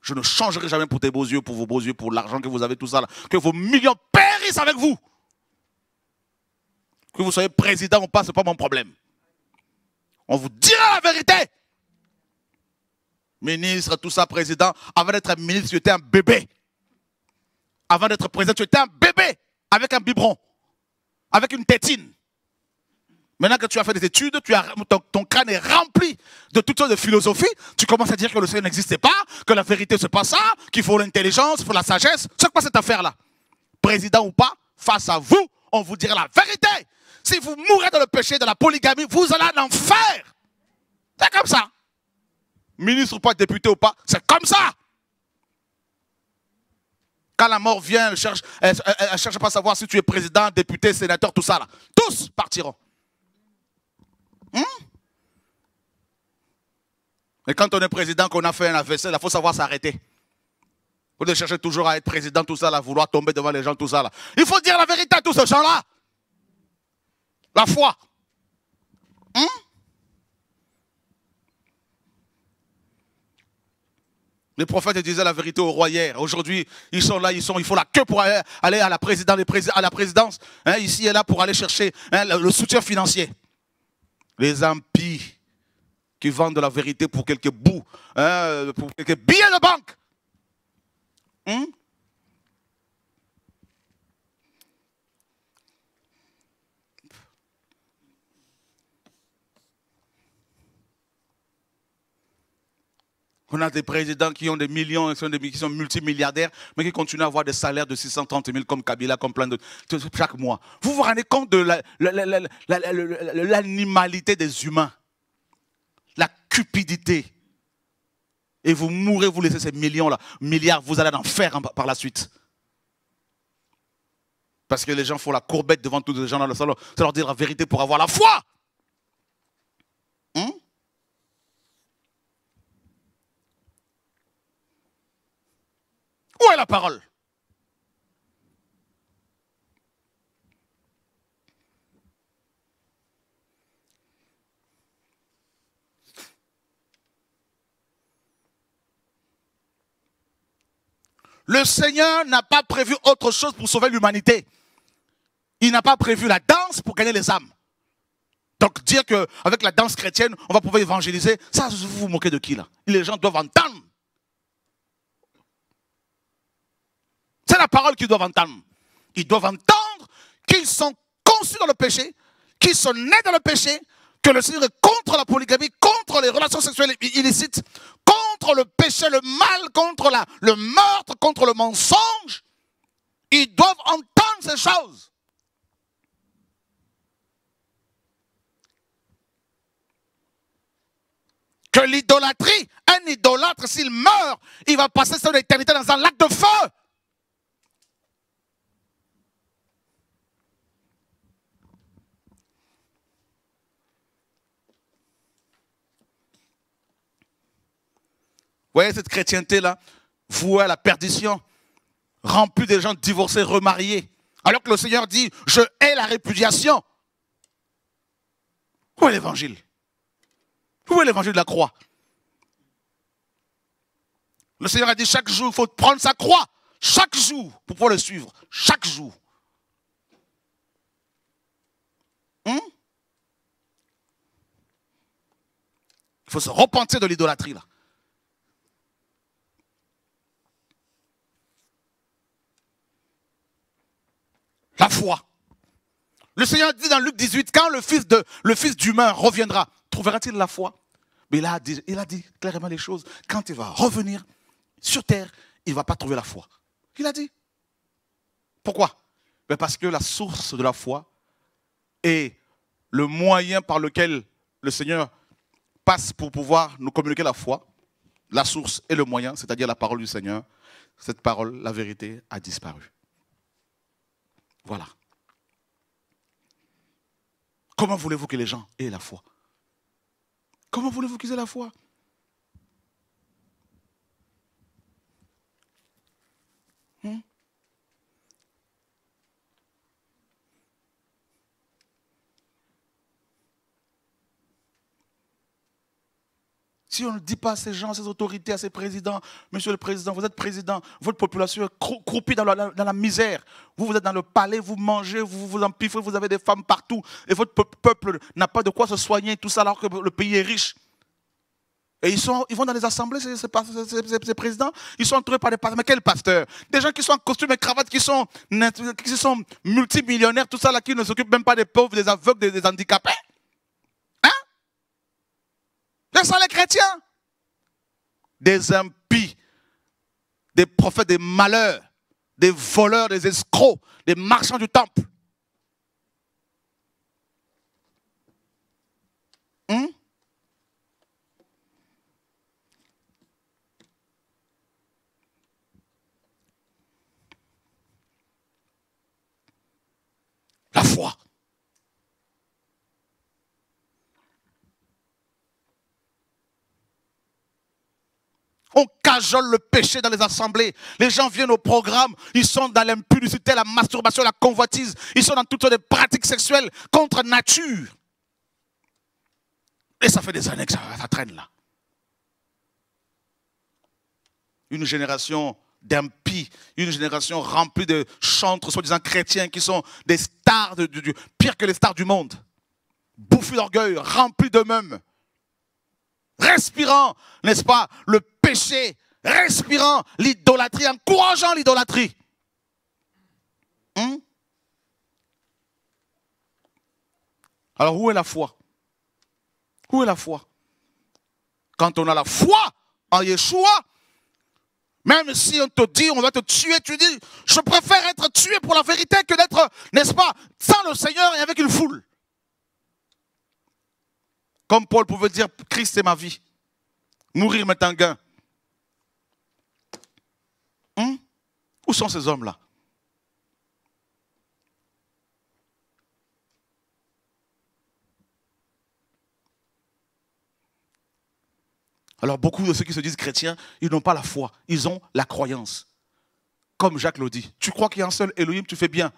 Je ne changerai jamais pour tes beaux yeux, pour vos beaux yeux, pour l'argent que vous avez, tout ça, là, que vos millions périssent avec vous. Que vous soyez président ou pas, ce n'est pas mon problème. On vous dira la vérité. Ministre, tout ça, président, avant d'être ministre, tu étais un bébé. Avant d'être président, tu étais un bébé avec un biberon, avec une tétine. Maintenant que tu as fait des études, tu as, ton, ton crâne est rempli de toutes sortes de philosophies, tu commences à dire que le Seigneur n'existait pas, que la vérité c'est pas ça, qu'il faut l'intelligence, qu'il faut la sagesse. C'est quoi cette affaire-là? Président ou pas, face à vous, on vous dira la vérité. Si vous mourrez dans le péché, dans la polygamie, vous allez en enfer. C'est comme ça. Ministre ou pas, député ou pas, c'est comme ça. Quand la mort vient, elle cherche, elle, elle, elle cherche pas à savoir si tu es président, député, sénateur, tout ça là. Tous partiront. Hum? Et quand on est président, qu'on a fait un A V C, il faut savoir s'arrêter. Vous devez chercher toujours à être président, tout ça là, vouloir tomber devant les gens, tout ça là. Il faut dire la vérité à tous ces gens-là. La foi. Hum? Les prophètes disaient la vérité au roi hier. Aujourd'hui, ils sont là, ils, sont, ils font la queue pour aller à la présidence, à la présidence hein, ici et là, pour aller chercher hein, le soutien financier. Les impies qui vendent de la vérité pour quelques bouts, hein, pour quelques billets de banque. Hum? On a des présidents qui ont des millions, qui sont multimilliardaires, mais qui continuent à avoir des salaires de six cent trente mille comme Kabila, comme plein d'autres, chaque mois. Vous vous rendez compte de la, la, la, la, la, la, l'animalité des humains, la cupidité. Et vous mourrez, vous laissez ces millions-là, milliards, vous allez en faire par la suite. Parce que les gens font la courbette devant tous les gens dans le salon. Ça leur dit la vérité pour avoir la foi. Hum? Où est la parole? Le Seigneur n'a pas prévu autre chose pour sauver l'humanité. Il n'a pas prévu la danse pour gagner les âmes. Donc dire qu'avec la danse chrétienne, on va pouvoir évangéliser, ça, vous vous moquez de qui là? Les gens doivent entendre. C'est la parole qu'ils doivent entendre. Ils doivent entendre qu'ils sont conçus dans le péché, qu'ils sont nés dans le péché, que le Seigneur est contre la polygamie, contre les relations sexuelles illicites, contre le péché, le mal, contre la, le meurtre, contre le mensonge. Ils doivent entendre ces choses. Que l'idolâtrie, un idolâtre, s'il meurt, il va passer son éternité dans un lac de feu. Vous voyez cette chrétienté-là, vouée à la perdition, remplie des gens divorcés, remariés. Alors que le Seigneur dit, je hais la répudiation. Où est l'évangile? Où est l'évangile de la croix? Le Seigneur a dit, chaque jour, il faut prendre sa croix. Chaque jour, pour pouvoir le suivre. Chaque jour. Hum? Il faut se repentir de l'idolâtrie, là. La foi. Le Seigneur dit dans Luc dix-huit, quand le fils, de, le fils d'humain reviendra, trouvera-t-il la foi? Mais il a, dit, il a dit clairement les choses. Quand il va revenir sur terre, il ne va pas trouver la foi. Il a dit. Pourquoi? Mais parce que la source de la foi est le moyen par lequel le Seigneur passe pour pouvoir nous communiquer la foi. La source et le moyen, c'est-à-dire la parole du Seigneur. Cette parole, la vérité, a disparu. Voilà. Comment voulez-vous que les gens aient la foi? Comment voulez-vous qu'ils aient la foi? Hum? Si on ne dit pas à ces gens, à ces autorités, à ces présidents, monsieur le président, vous êtes président, votre population est croupie dans la, dans la misère. Vous, vous êtes dans le palais, vous mangez, vous vous empiffrez, vous avez des femmes partout. Et votre peuple n'a pas de quoi se soigner, tout ça, alors que le pays est riche. Et ils, sont, ils vont dans les assemblées, ces, ces, ces, ces présidents, ils sont entourés par des pasteurs. Mais quels pasteurs? Des gens qui sont en costume et cravate, qui sont, qui sont multimillionnaires, tout ça, là, qui ne s'occupent même pas des pauvres, des aveugles, des, des handicapés. Ce sont les chrétiens, des impies, des prophètes, des malheurs, des voleurs, des escrocs, des marchands du temple. Hum? La foi. On cajole le péché dans les assemblées. Les gens viennent au programme, ils sont dans l'impudicité, la masturbation, la convoitise. Ils sont dans toutes sortes de pratiques sexuelles contre nature. Et ça fait des années que ça, ça traîne là. Une génération d'impies, une génération remplie de chantres, soi-disant chrétiens, qui sont des stars, de, de, de, pire que les stars du monde. Bouffus d'orgueil, remplis d'eux-mêmes. Respirant, n'est-ce pas, le péché, respirant l'idolâtrie, encourageant l'idolâtrie. Hum? Alors où est la foi? Où est la foi? Quand on a la foi en Yeshua, même si on te dit, on va te tuer, tu dis, je préfère être tué pour la vérité que d'être, n'est-ce pas, sans le Seigneur et avec une foule. Comme Paul pouvait dire, Christ est ma vie. Mourir m'est un gain. Hum? Où sont ces hommes-là? Alors beaucoup de ceux qui se disent chrétiens, ils n'ont pas la foi, ils ont la croyance. Comme Jacques le dit, tu crois qu'il y a un seul Elohim, tu fais bien.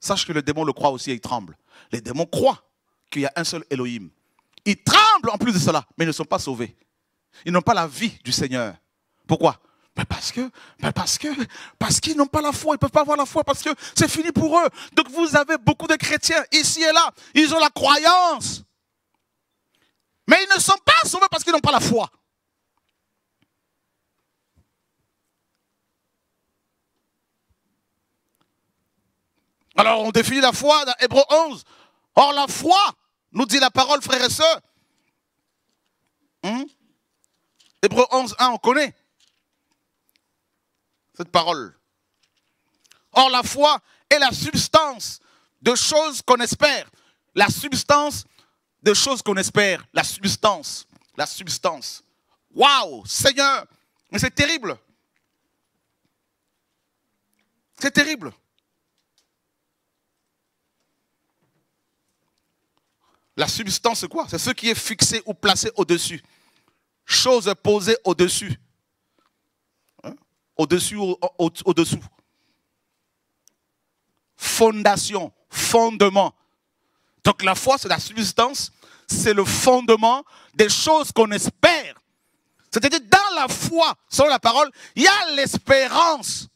Sache que le démon le croit aussi et il tremble. Les démons croient qu'il y a un seul Elohim. Ils tremblent en plus de cela, mais ils ne sont pas sauvés. Ils n'ont pas la vie du Seigneur. Pourquoi? Ben parce que, ben parce que, parce qu'ils n'ont pas la foi, ils ne peuvent pas avoir la foi parce que c'est fini pour eux. Donc vous avez beaucoup de chrétiens ici et là, ils ont la croyance. Mais ils ne sont pas sauvés parce qu'ils n'ont pas la foi. Alors on définit la foi dans Hébreux onze. Or la foi, nous dit la parole, frères et sœurs. Hum? Hébreux onze, un, on connaît cette parole. Or la foi est la substance de choses qu'on espère. La substance de choses qu'on espère, la substance, la substance. Waouh, Seigneur, mais c'est terrible. C'est terrible. La substance, c'est quoi? C'est ce qui est fixé ou placé au-dessus. Chose posée au-dessus. Hein? Au-dessus ou au-dessous. Fondation, fondement. Donc la foi, c'est la substance, c'est le fondement des choses qu'on espère. C'est-à-dire dans la foi, selon la parole, il y a l'espérance.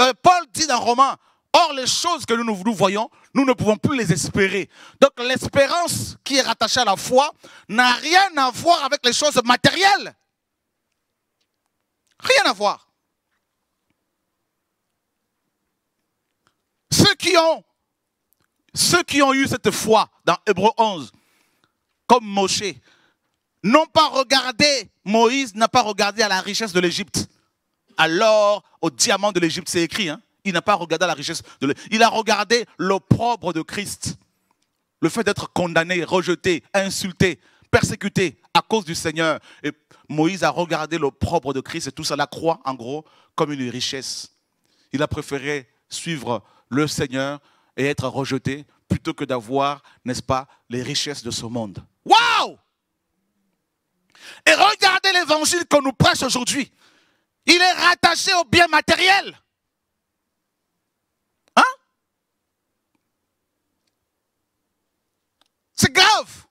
Euh, Paul dit dans Romains, or les choses que nous, nous nous voyons, nous ne pouvons plus les espérer. Donc l'espérance qui est rattachée à la foi n'a rien à voir avec les choses matérielles. Rien à voir. Ceux qui ont Ceux qui ont eu cette foi dans Hébreux onze, comme Moshé, n'ont pas regardé, Moïse n'a pas regardé à la richesse de l'Égypte. Alors, au diamant de l'Égypte, c'est écrit, hein, il n'a pas regardé à la richesse de l'Égypte. Il a regardé l'opprobre de Christ. Le fait d'être condamné, rejeté, insulté, persécuté à cause du Seigneur. Et Moïse a regardé l'opprobre de Christ et tout ça, la croix, en gros, comme une richesse. Il a préféré suivre le Seigneur et être rejeté, plutôt que d'avoir, n'est-ce pas, les richesses de ce monde. Waouh! Et regardez l'évangile qu'on nous prêche aujourd'hui. Il est rattaché au bien matériel. Hein? C'est grave.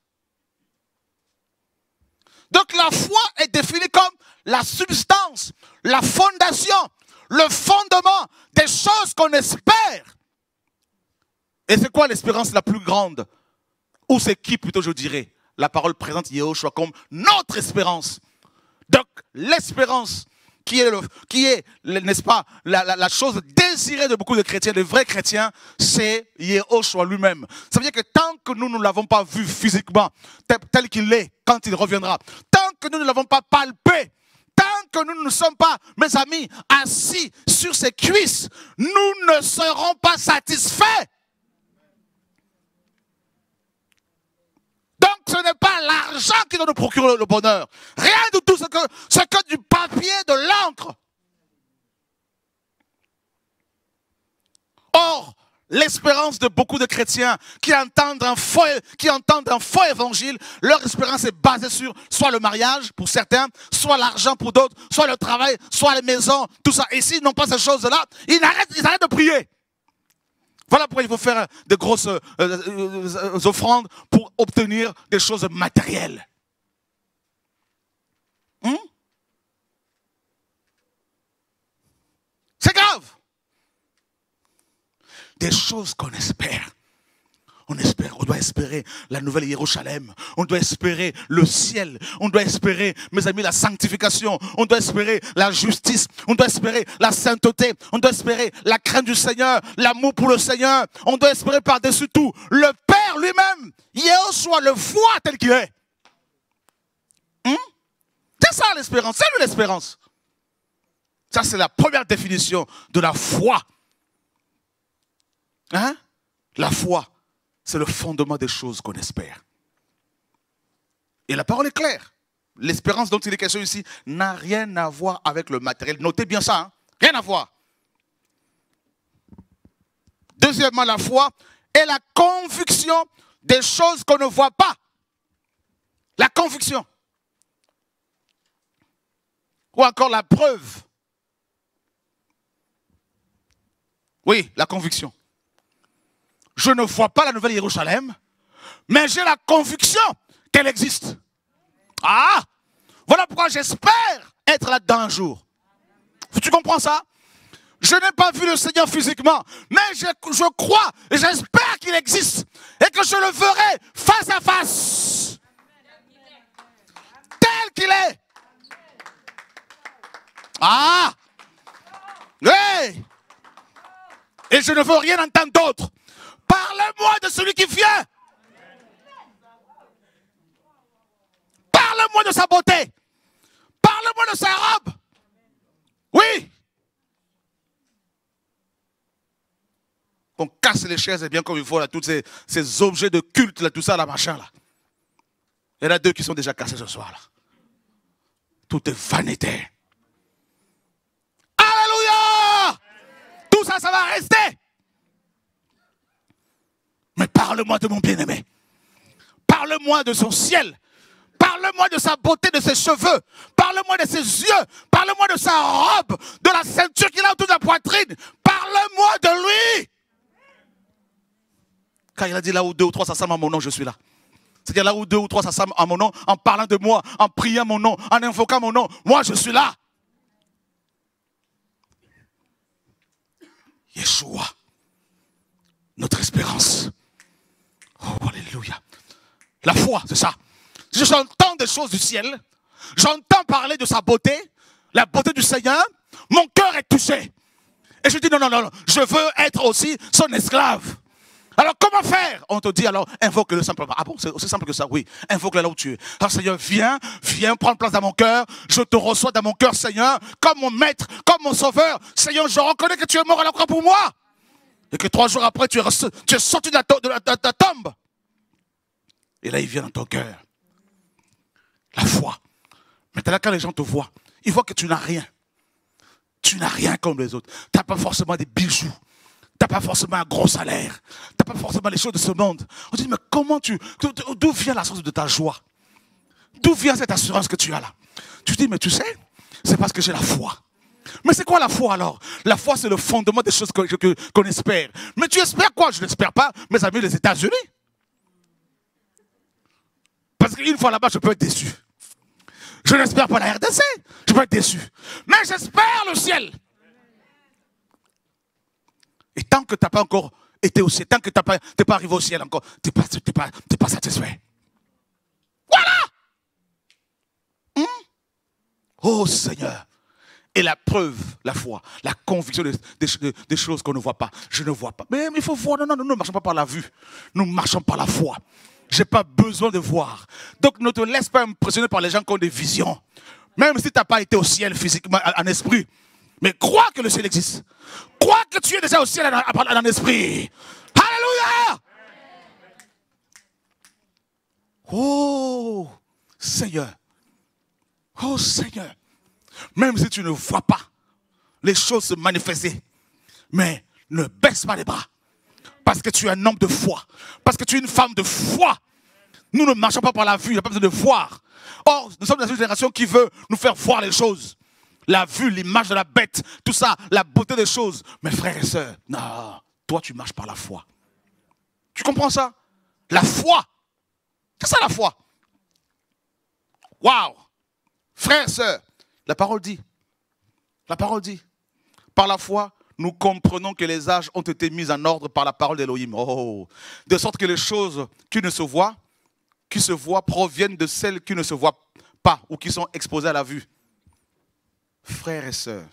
Donc la foi est définie comme la substance, la fondation, le fondement des choses qu'on espère. Et c'est quoi l'espérance la plus grande? Ou c'est qui plutôt, je dirais? La parole présente Yeshua comme notre espérance. Donc l'espérance qui est, le, qui est n'est-ce pas, la, la, la chose désirée de beaucoup de chrétiens, des vrais chrétiens, c'est Yeshua lui-même. Ça veut dire que tant que nous ne l'avons pas vu physiquement, tel, tel qu'il est, quand il reviendra, tant que nous ne l'avons pas palpé, tant que nous ne sommes pas, mes amis, assis sur ses cuisses, nous ne serons pas satisfaits. Donc ce n'est pas l'argent qui doit nous procurer le bonheur. Rien du tout, c'est que, c'est que du papier, de l'encre. Or, l'espérance de beaucoup de chrétiens qui entendent un faux, qui entendent un faux évangile, leur espérance est basée sur soit le mariage pour certains, soit l'argent pour d'autres, soit le travail, soit les maisons, tout ça. Et s'ils n'ont pas ces choses-là, ils arrêtent, ils arrêtent de prier. Voilà pourquoi il faut faire de grosses euh, euh, offrandes pour obtenir des choses matérielles. Hum? C'est grave. Des choses qu'on espère. On espère, on doit espérer la nouvelle Jérusalem, on doit espérer le ciel, on doit espérer, mes amis, la sanctification, on doit espérer la justice, on doit espérer la sainteté, on doit espérer la crainte du Seigneur, l'amour pour le Seigneur, on doit espérer par-dessus tout le Père lui-même, Yeshua le voit tel qu'il est. Hum? C'est C'est ça l'espérance, c'est nous l'espérance. Ça c'est la première définition de la foi. Hein? La foi, c'est le fondement des choses qu'on espère. Et la parole est claire. L'espérance dont il est question ici n'a rien à voir avec le matériel. Notez bien ça, hein? Rien à voir. Deuxièmement, la foi est la conviction des choses qu'on ne voit pas. La conviction. Ou encore la preuve. Oui, la conviction. Je ne vois pas la nouvelle Jérusalem, mais j'ai la conviction qu'elle existe. Ah, voilà pourquoi j'espère être là-dedans un jour. Tu comprends ça? Je n'ai pas vu le Seigneur physiquement, mais je, je crois, j'espère qu'il existe et que je le verrai face à face. Tel qu'il est. Ah, hey. Et je ne veux rien entendre d'autre. Parle-moi de celui qui vient. Parle-moi de sa beauté. Parle-moi de sa robe. Oui. Qu'on casse les chaises et bien comme il faut, là, tous ces, ces objets de culte, là, tout ça, là, machin, là. Il y en a deux qui sont déjà cassés ce soir, là. Tout est vanité. Alléluia! Tout ça, ça va rester. Mais parle-moi de mon bien-aimé. Parle-moi de son ciel. Parle-moi de sa beauté, de ses cheveux. Parle-moi de ses yeux. Parle-moi de sa robe, de la ceinture qu'il a autour de la poitrine. Parle-moi de lui. Car il a dit là où deux ou trois s'assemblent à mon nom, je suis là. C'est-à-dire là où deux ou trois s'assemblent à mon nom, en parlant de moi, en priant mon nom, en invoquant mon nom, moi je suis là. Yeshua, notre espérance. Oh, alléluia. La foi, c'est ça. J'entends des choses du ciel, j'entends parler de sa beauté, la beauté du Seigneur, mon cœur est touché. Et je dis non, non, non, non, je veux être aussi son esclave. Alors comment faire? On te dit alors, invoque-le simplement. Ah bon, c'est aussi simple que ça? Oui, invoque-le là où tu es. Alors Seigneur, viens, viens, prends place dans mon cœur. Je te reçois dans mon cœur, Seigneur, comme mon maître, comme mon sauveur. Seigneur, je reconnais que tu es mort à la croix pour moi. Et que trois jours après, tu es, reçu, tu es sorti de la, de, la, de la tombe. Et là, il vient dans ton cœur. La foi. Maintenant, quand les gens te voient, ils voient que tu n'as rien. Tu n'as rien comme les autres. Tu n'as pas forcément des bijoux. T'as pas forcément un gros salaire. T'as pas forcément les choses de ce monde. On se dit, mais comment tu... D'où vient la source de ta joie? D'où vient cette assurance que tu as là? Tu te dis, mais tu sais, c'est parce que j'ai la foi. Mais c'est quoi la foi alors? La foi, c'est le fondement des choses qu'on que, qu'on espère. Mais tu espères quoi? Je n'espère pas, mes amis, les États-Unis. Parce qu'une fois là-bas, je peux être déçu. Je n'espère pas la R D C. Je peux être déçu. Mais j'espère le ciel. Et tant que tu n'as pas encore été au ciel, tant que tu n'es pas, pas arrivé au ciel encore, tu n'es pas, pas, pas satisfait. Voilà. Hum? Oh Seigneur. Et la preuve, la foi, la conviction des, des, des choses qu'on ne voit pas. Je ne vois pas. Mais il faut voir. Non, non, non, nous ne marchons pas par la vue. Nous marchons par la foi. Je n'ai pas besoin de voir. Donc ne te laisse pas impressionner par les gens qui ont des visions. Même si tu n'as pas été au ciel physiquement, en esprit. Mais crois que le ciel existe. Crois que tu es déjà au ciel dans l'esprit. Alléluia. Oh Seigneur. Oh Seigneur. Même si tu ne vois pas les choses se manifester. Mais ne baisse pas les bras. Parce que tu es un homme de foi. Parce que tu es une femme de foi. Nous ne marchons pas par la vue. Il n'y a pas besoin de voir. Or, nous sommes dans une génération qui veut nous faire voir les choses. La vue, l'image de la bête, tout ça, la beauté des choses. Mes frères et sœurs, non, toi tu marches par la foi. Tu comprends ça? La foi. C'est ça la foi. Waouh! Frères et sœurs, la parole dit, la parole dit, par la foi, nous comprenons que les âges ont été mis en ordre par la parole d'Élohim. Oh, de sorte que les choses qui ne se voient, qui se voient, proviennent de celles qui ne se voient pas ou qui sont exposées à la vue. Frères et sœurs,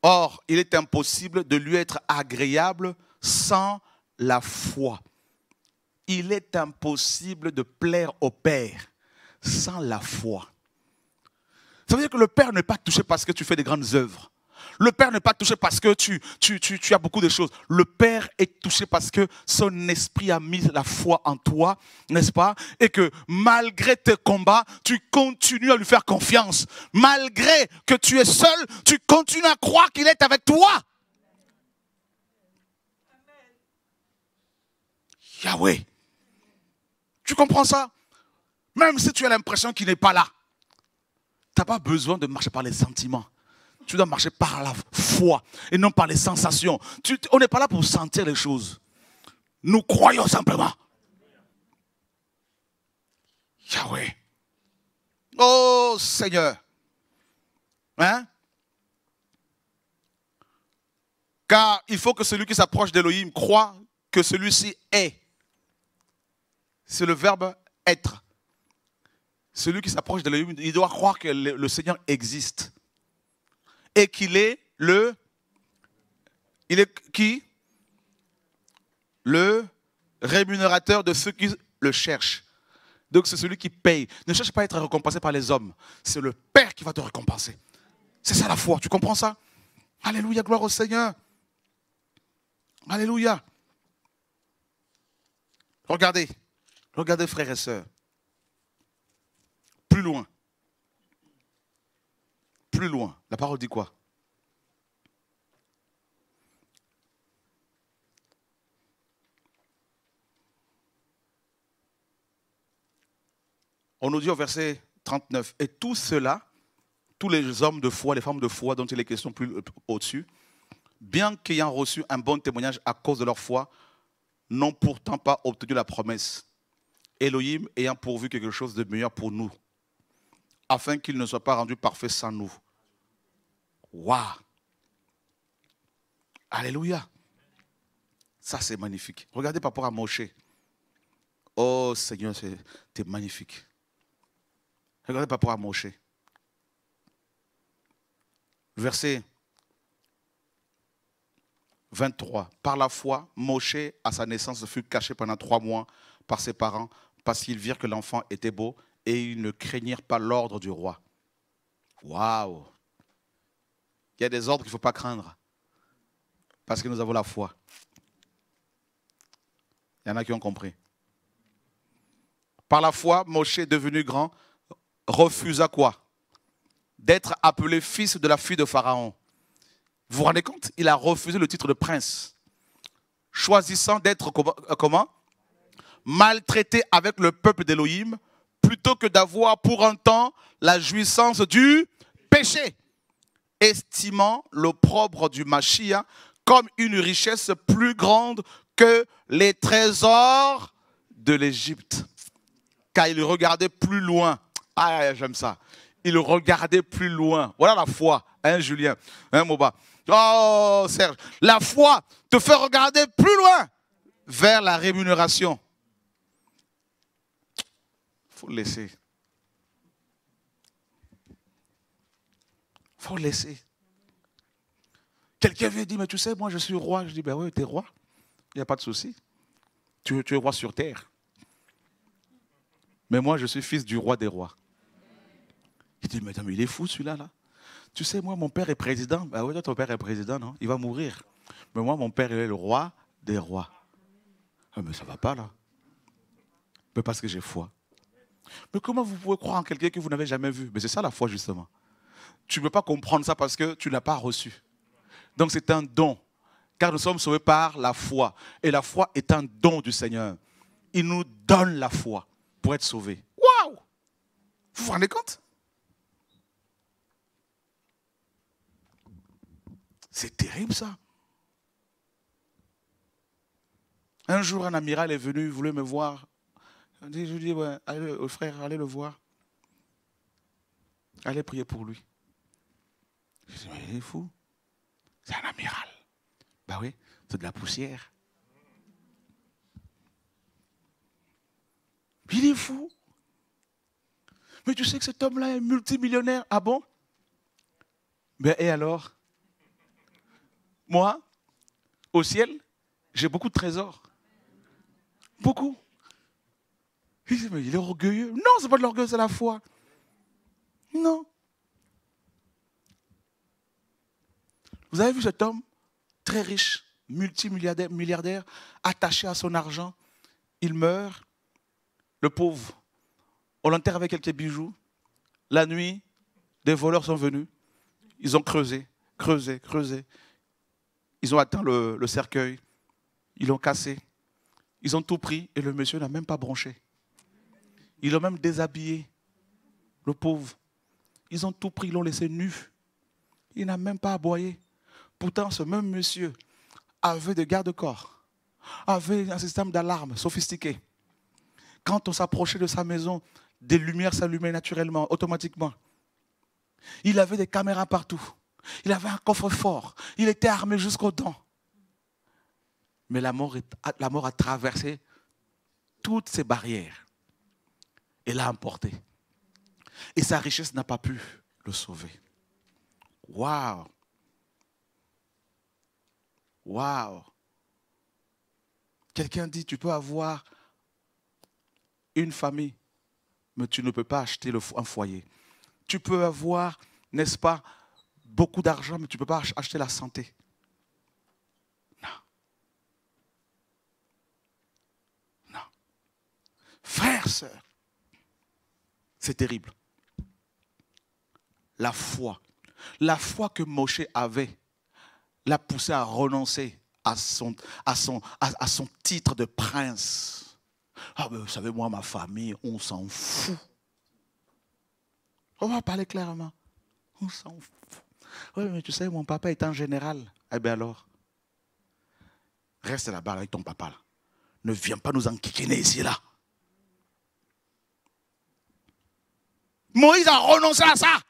or, il est impossible de lui être agréable sans la foi. Il est impossible de plaire au Père sans la foi. Ça veut dire que le Père n'est pas touché parce que tu fais des grandes œuvres. Le Père n'est pas touché parce que tu, tu, tu, tu as beaucoup de choses. Le Père est touché parce que son esprit a mis la foi en toi, n'est-ce pas? Et que malgré tes combats, tu continues à lui faire confiance. Malgré que tu es seul, tu continues à croire qu'il est avec toi. Amen. Yahweh. Tu comprends ça? Même si tu as l'impression qu'il n'est pas là, tu n'as pas besoin de marcher par les sentiments. Tu dois marcher par la foi et non par les sensations. Tu, on n'est pas là pour sentir les choses. Nous croyons simplement. Yahweh. Oh Seigneur. Hein? Car il faut que celui qui s'approche d'Élohim croit que celui-ci est. C'est le verbe être. Celui qui s'approche d'Élohim, il doit croire que le, le Seigneur existe. Et qu'il est le, il est qui? Le rémunérateur de ceux qui le cherchent. Donc c'est celui qui paye. Ne cherche pas à être récompensé par les hommes. C'est le Père qui va te récompenser. C'est ça la foi, tu comprends ça? Alléluia, gloire au Seigneur. Alléluia. Regardez, regardez frères et sœurs. Plus loin. Plus loin, la parole dit quoi? On nous dit au verset trente-neuf, et tout cela, tous les hommes de foi, les femmes de foi dont il est question plus au-dessus, bien qu'ayant reçu un bon témoignage à cause de leur foi, n'ont pourtant pas obtenu la promesse. Elohim ayant pourvu quelque chose de meilleur pour nous, afin qu'il ne soit pas rendu parfait sans nous. Waouh! Alléluia! Ça, c'est magnifique. Regardez par rapport à Moshé. Oh Seigneur, c'est magnifique. Regardez par rapport à Moshé. Verset vingt-trois. Par la foi, Moshé, à sa naissance, fut caché pendant trois mois par ses parents parce qu'ils virent que l'enfant était beau et ils ne craignirent pas l'ordre du roi. Waouh! Il y a des ordres qu'il ne faut pas craindre. Parce que nous avons la foi. Il y en a qui ont compris. Par la foi, Moshé, devenu grand, refusa quoi? D'être appelé fils de la fille de Pharaon. Vous vous rendez compte? Il a refusé le titre de prince. Choisissant d'être comment? Maltraité avec le peuple d'Élohim, plutôt que d'avoir pour un temps la jouissance du péché. Estimant l'opprobre du Mashiach comme une richesse plus grande que les trésors de l'Égypte. Car il regardait plus loin. Ah, j'aime ça. Il regardait plus loin. Voilà la foi, hein, Julien, hein, Moba. Oh, Serge, la foi te fait regarder plus loin vers la rémunération. Il faut le laisser. Il faut laisser. Quelqu'un vient dire, mais tu sais, moi je suis roi. Je dis, ben oui, tu es roi. Il n'y a pas de souci. Tu, tu es roi sur terre. Mais moi, je suis fils du roi des rois. Il dit, mais attends, mais il est fou celui-là. Là. Tu sais, moi, mon père est président. Ben oui, toi, ton père est président, non? Il va mourir. Mais moi, mon père, il est le roi des rois. Ah, mais ça ne va pas, là. Mais parce que j'ai foi. Mais comment vous pouvez croire en quelqu'un que vous n'avez jamais vu? Mais c'est ça la foi, justement. Tu ne peux pas comprendre ça parce que tu ne l'as pas reçu. Donc c'est un don. Car nous sommes sauvés par la foi. Et la foi est un don du Seigneur. Il nous donne la foi pour être sauvés. Waouh! Vous vous rendez compte? C'est terrible ça. Un jour, un amiral est venu, il voulait me voir. Je lui dis, ouais, allez, frère, allez le voir. Allez prier pour lui. Je dis, mais il est fou. C'est un amiral. Ben oui, c'est de la poussière. Il est fou. Mais tu sais que cet homme-là est multimillionnaire. Ah bon? Ben et alors? Moi, au ciel, j'ai beaucoup de trésors. Beaucoup. Il dit, mais il est orgueilleux. Non, ce n'est pas de l'orgueil, c'est la foi. Non. Vous avez vu cet homme très riche, multimilliardaire, milliardaire, attaché à son argent. Il meurt, le pauvre. On l'enterre avec quelques bijoux. La nuit, des voleurs sont venus. Ils ont creusé, creusé, creusé. Ils ont atteint le, le cercueil. Ils l'ont cassé. Ils ont tout pris et le monsieur n'a même pas bronché. Ils l'ont même déshabillé, le pauvre. Ils ont tout pris, ils l'ont laissé nu. Il n'a même pas aboyé. Pourtant, ce même monsieur avait des garde-corps, avait un système d'alarme sophistiqué. Quand on s'approchait de sa maison, des lumières s'allumaient naturellement, automatiquement. Il avait des caméras partout. Il avait un coffre-fort. Il était armé jusqu'aux dents. Mais la mort, est, la mort a traversé toutes ces barrières et l'a emporté. Et sa richesse n'a pas pu le sauver. Waouh! Waouh! Quelqu'un dit, tu peux avoir une famille, mais tu ne peux pas acheter le, un foyer. Tu peux avoir, n'est-ce pas, beaucoup d'argent, mais tu ne peux pas acheter la santé. Frères, sœurs, c'est terrible. La foi, la foi que Moshé avait, l'a poussé à renoncer à son, à son, à, à son titre de prince. Ah ben, vous savez, moi, ma famille, on s'en fout. On va parler clairement. On s'en fout. Oui, mais tu sais, mon papa est un général. Eh bien alors, reste là-bas avec ton papa. Là. Ne viens pas nous enquiquiner ici, là. Moïse a renoncé à ça.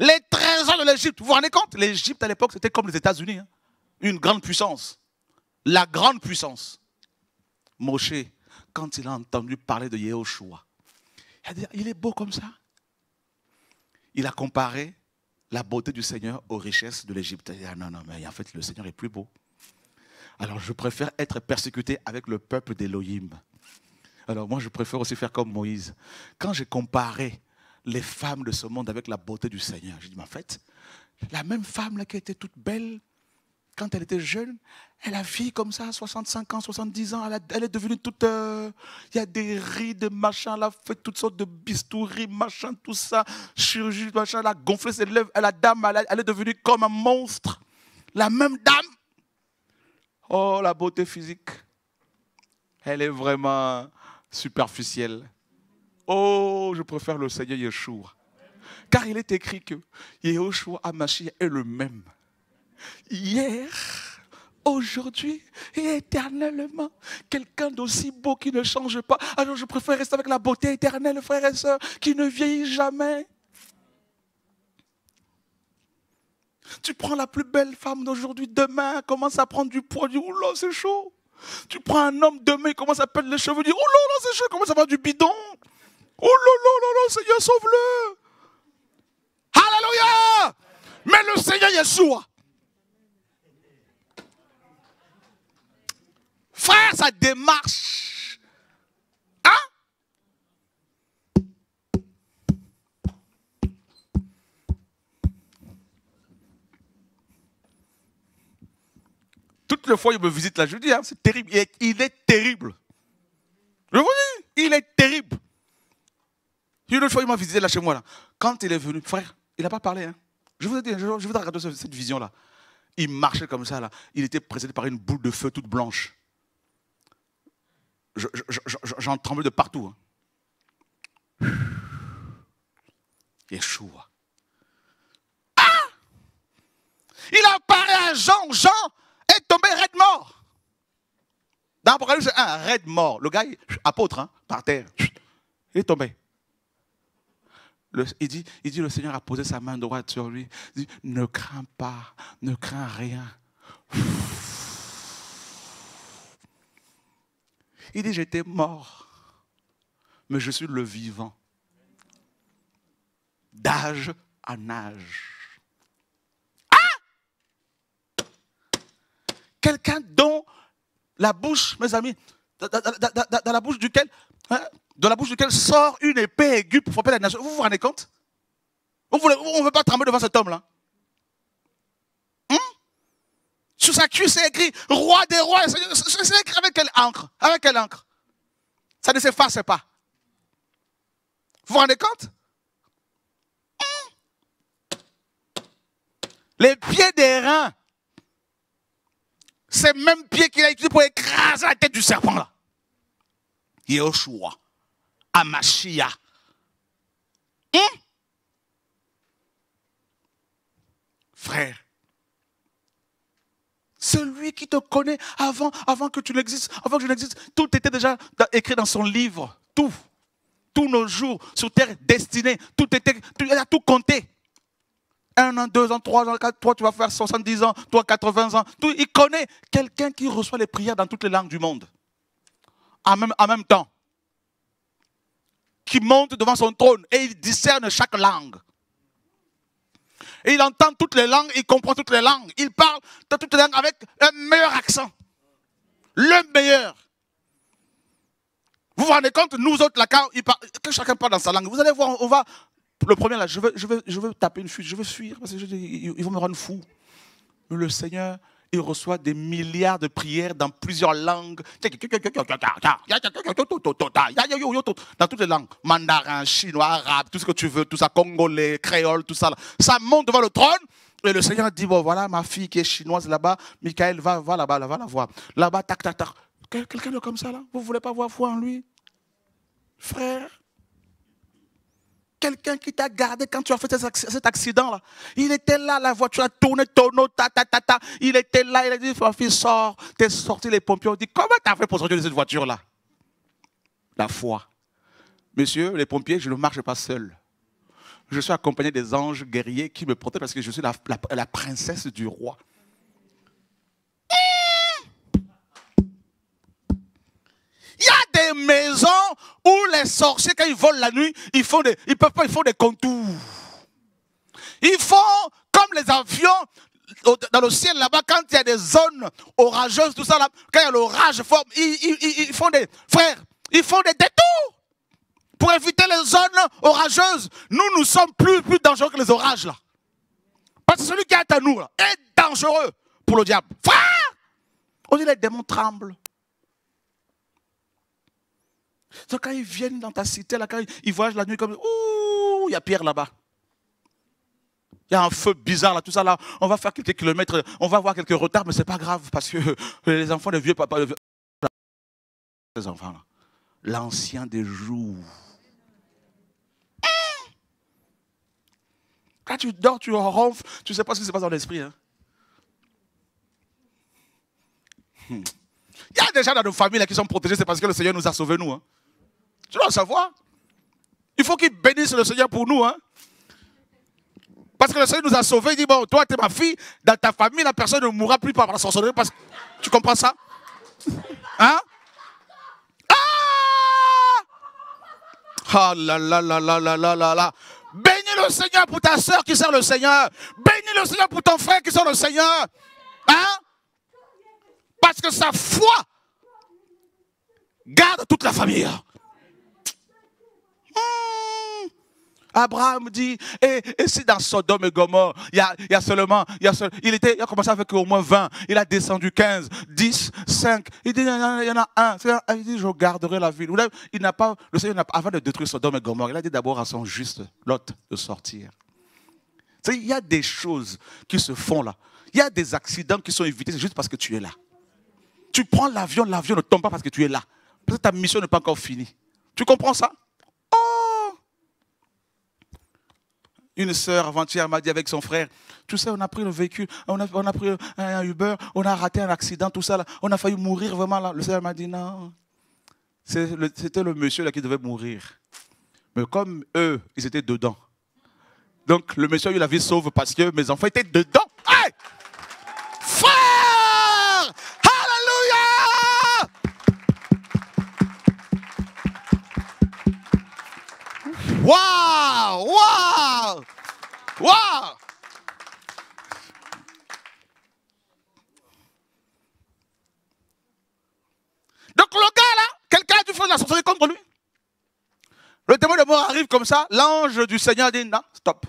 Les trésors de l'Égypte, vous vous rendez compte? L'Égypte à l'époque, c'était comme les États-Unis, hein? Une grande puissance. La grande puissance. Moshé, quand il a entendu parler de Yeshua, il a dit, il est beau comme ça. Il a comparé la beauté du Seigneur aux richesses de l'Égypte. Il a dit, non, non, mais en fait, le Seigneur est plus beau. Alors, je préfère être persécuté avec le peuple d'Elohim. Alors moi, je préfère aussi faire comme Moïse. Quand j'ai comparé les femmes de ce monde avec la beauté du Seigneur, j'ai dit, mais en fait, la même femme là, qui était toute belle, quand elle était jeune, elle a vie comme ça, soixante-cinq ans, soixante-dix ans, elle, a, elle est devenue toute... Euh, il y a des rides, machin, elle a fait toutes sortes de bistouris, machin, tout ça, chirurgie, machin, elle a gonflé ses lèvres, la dame, elle, a, elle est devenue comme un monstre. La même dame. Oh, la beauté physique. Elle est vraiment... superficielle. Oh, je préfère le Seigneur Yeshua. Car il est écrit que Yeshua HaMashiach est le même. Hier, aujourd'hui et éternellement. Quelqu'un d'aussi beau qui ne change pas. Alors je préfère rester avec la beauté éternelle, frères et sœurs, qui ne vieillit jamais. Tu prends la plus belle femme d'aujourd'hui, demain, commence à prendre du poids, du oulot, c'est chaud. Tu prends un homme demain, il commence à perdre les cheveux, il dit, oh là là, c'est chaud, il commence à avoir du bidon. Oh là là là là, Seigneur, sauve-le. Alléluia. Mais le Seigneur Yeshua. Frère, sa démarche. Hein? Toutes les fois, il me visite là, je dis, hein, c'est terrible. Il est, il est terrible. Je vous dis, il est terrible. Une autre fois, il m'a visité là chez moi. Là. Quand il est venu, frère, il n'a pas parlé. Hein. Je vous ai dit, je, je vous ai regardé cette vision là. Il marchait comme ça là. Il était précédé par une boule de feu toute blanche. Je, je, je, je, j'en tremblais de partout. Hein. Yeshua. Ah! Il apparaît à Jean, Jean. Est tombé raide mort. Dans Apocalypse un, raide mort. Le gars, apôtre, hein, par terre. Il est tombé. Le, il, dit, il dit, le Seigneur a posé sa main droite sur lui. Il dit, ne crains pas, ne crains rien. Il dit, j'étais mort, mais je suis le vivant. D'âge en âge. Quelqu'un dont la bouche, mes amis, dans la bouche duquel, hein, dans la bouche duquel sort une épée aiguë pour frapper la nation. Vous vous rendez compte? On ne veut pas trembler devant cet homme-là. Hum? Sur sa cuisse, c'est écrit roi des rois. C'est écrit avec quelle encre? Avec quelle encre? Ça ne s'efface pas. Vous vous rendez compte? Hum? Les pieds des reins. Ces mêmes pieds qu'il a utilisés pour écraser la tête du serpent là. Yeshua HaMashiach. Hum? Frère, celui qui te connaît avant, avant que tu n'existes, avant que je n'existe, tout était déjà écrit dans son livre. Tout. Tous nos jours sur terre destinés. Tout était, il a tout compté. Un an, deux ans, trois ans, quatre, toi tu vas faire soixante-dix ans, toi quatre-vingts ans. Tout, il connaît quelqu'un qui reçoit les prières dans toutes les langues du monde. En même, en même temps. Qui monte devant son trône et il discerne chaque langue. Et il entend toutes les langues, il comprend toutes les langues. Il parle de toutes les langues avec un meilleur accent. Le meilleur. Vous vous rendez compte, nous autres, là, quand il parle, que chacun parle dans sa langue. Vous allez voir, on va... Le premier, là, je veux, je veux, je veux taper une fuite, je veux fuir, parce qu'ils vont me rendre fou. Le Seigneur, il reçoit des milliards de prières dans plusieurs langues. Dans toutes les langues. Mandarin, chinois, arabe, tout ce que tu veux, tout ça, congolais, créole, tout ça. Ça monte devant le trône. Et le Seigneur dit, bon, voilà ma fille qui est chinoise là-bas. Michael, va, va là-bas, là, va la voir. Là-bas, tac, tac, tac. Quelqu'un de comme ça, là, vous ne voulez pas avoir foi en lui? Frère. Quelqu'un qui t'a gardé quand tu as fait cet accident-là. Il était là, la voiture a tourné, tonneau, ta, ta, ta, ta. Il était là, il a dit, ma fille, sors. T'es sorti, les pompiers ont dit, comment t'as fait pour sortir de cette voiture-là? La foi. Monsieur, les pompiers, je ne marche pas seul. Je suis accompagné des anges guerriers qui me protègent parce que je suis la, la, la princesse du roi. Il y a des maisons où les sorciers, quand ils volent la nuit, ils font des, ils peuvent pas, ils font des contours. Ils font comme les avions dans le ciel là-bas, quand il y a des zones orageuses, tout ça, là, quand il y a l'orage fort, ils, ils, ils font des, frères, ils font des détours pour éviter les zones orageuses. Nous, nous sommes plus, plus dangereux que les orages là. Parce que celui qui est à nous là, est dangereux pour le diable. Frère, on dit les démons tremblent. Donc quand ils viennent dans ta cité, là, quand ils voyagent la nuit comme ouh, il y a Pierre là-bas. Il y a un feu bizarre là, tout ça là. On va faire quelques kilomètres, on va avoir quelques retards, mais c'est pas grave parce que les enfants des vieux papas, les enfants là, l'ancien des jours. Quand tu dors, tu ronfles, tu sais pas ce qui se passe dans l'esprit. Hein. Hmm. Il y a des gens dans nos familles là, qui sont protégés, c'est parce que le Seigneur nous a sauvés, nous. Hein. Tu dois le savoir. Il faut qu'ils bénissent le Seigneur pour nous. Hein. Parce que le Seigneur nous a sauvés. Il dit, bon, toi, tu es ma fille, dans ta famille, la personne ne mourra plus par la sorcellerie. Parce que... Tu comprends ça? Hein? Ah! Ah là là là là là là là là. Bénis le Seigneur pour ta soeur qui sert le Seigneur. Bénis le Seigneur pour ton frère qui sert le Seigneur. Hein? Parce que sa foi garde toute la famille. Mmh. Abraham dit, et, et si dans Sodome et Gomorrah, il y a, il y a seulement, il, y a seul, il, était, il a commencé avec au moins vingt, il a descendu quinze, dix, cinq, il dit, il y en a, il y en a un, il dit, je garderai la ville. Il n'a pas, le Seigneur, avant de détruire Sodome et Gomorrah, il a dit d'abord à son juste Lot de sortir. Tu sais, il y a des choses qui se font là. Il y a des accidents qui sont évités, c'est juste parce que tu es là. Tu prends l'avion, l'avion ne tombe pas parce que tu es là. Parce que ta mission n'est pas encore finie. Tu comprends ça? Oh! Une sœur avant-hier m'a dit avec son frère, tu sais, on a pris le véhicule, on a, on a pris un Uber, on a raté un accident, tout ça, là. On a failli mourir vraiment là. Le Seigneur m'a dit non. C'était le monsieur là qui devait mourir. Mais comme eux, ils étaient dedans. Donc le monsieur a eu la vie sauve parce que mes enfants étaient dedans. Hey! Frère! Alléluia! Waouh! Waouh! Waouh! Donc le gars Le témoin de mort arrive comme ça, l'ange du Seigneur dit, non, stop.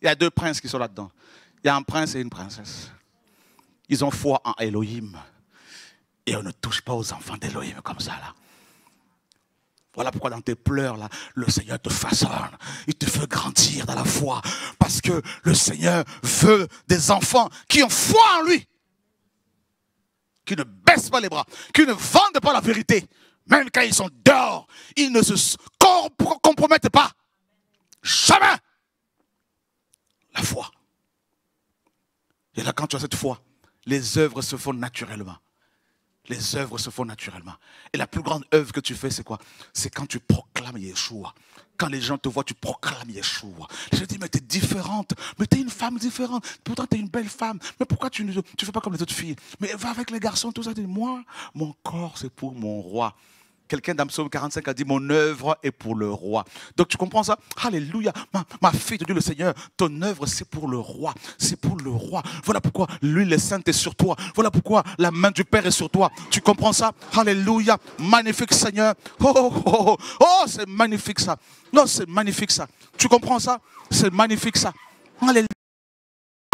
Il y a deux princes qui sont là-dedans. Il y a un prince et une princesse. Ils ont foi en Elohim. Et on ne touche pas aux enfants d'Elohim comme ça, là. Voilà pourquoi dans tes pleurs, là, le Seigneur te façonne. Il te fait grandir dans la foi. Parce que le Seigneur veut des enfants qui ont foi en lui. Qui ne baissent pas les bras. Qui ne vendent pas la vérité. Même quand ils sont dehors, ils ne se compromettent pas. Jamais. La foi. Et là, quand tu as cette foi, les œuvres se font naturellement. Les œuvres se font naturellement. Et la plus grande œuvre que tu fais, c'est quoi? C'est quand tu proclames Yeshua. Quand les gens te voient, tu proclames Yeshua. Je dis, mais tu es différente. Mais tu es une femme différente. Pourtant, tu es une belle femme. Mais pourquoi tu ne tu fais pas comme les autres filles? Mais va avec les garçons, tout ça. Dis, moi, mon corps, c'est pour mon roi. Quelqu'un dans Psaume quarante-cinq a dit, mon œuvre est pour le roi. Donc tu comprends ça? Alléluia, ma, ma fille de Dieu le Seigneur, ton œuvre c'est pour le roi, c'est pour le roi. Voilà pourquoi l'huile sainte est sur toi, voilà pourquoi la main du Père est sur toi. Tu comprends ça? Alléluia, magnifique Seigneur. Oh, oh, oh, oh, oh c'est magnifique ça. Non, c'est magnifique ça. Tu comprends ça? C'est magnifique ça. Alléluia.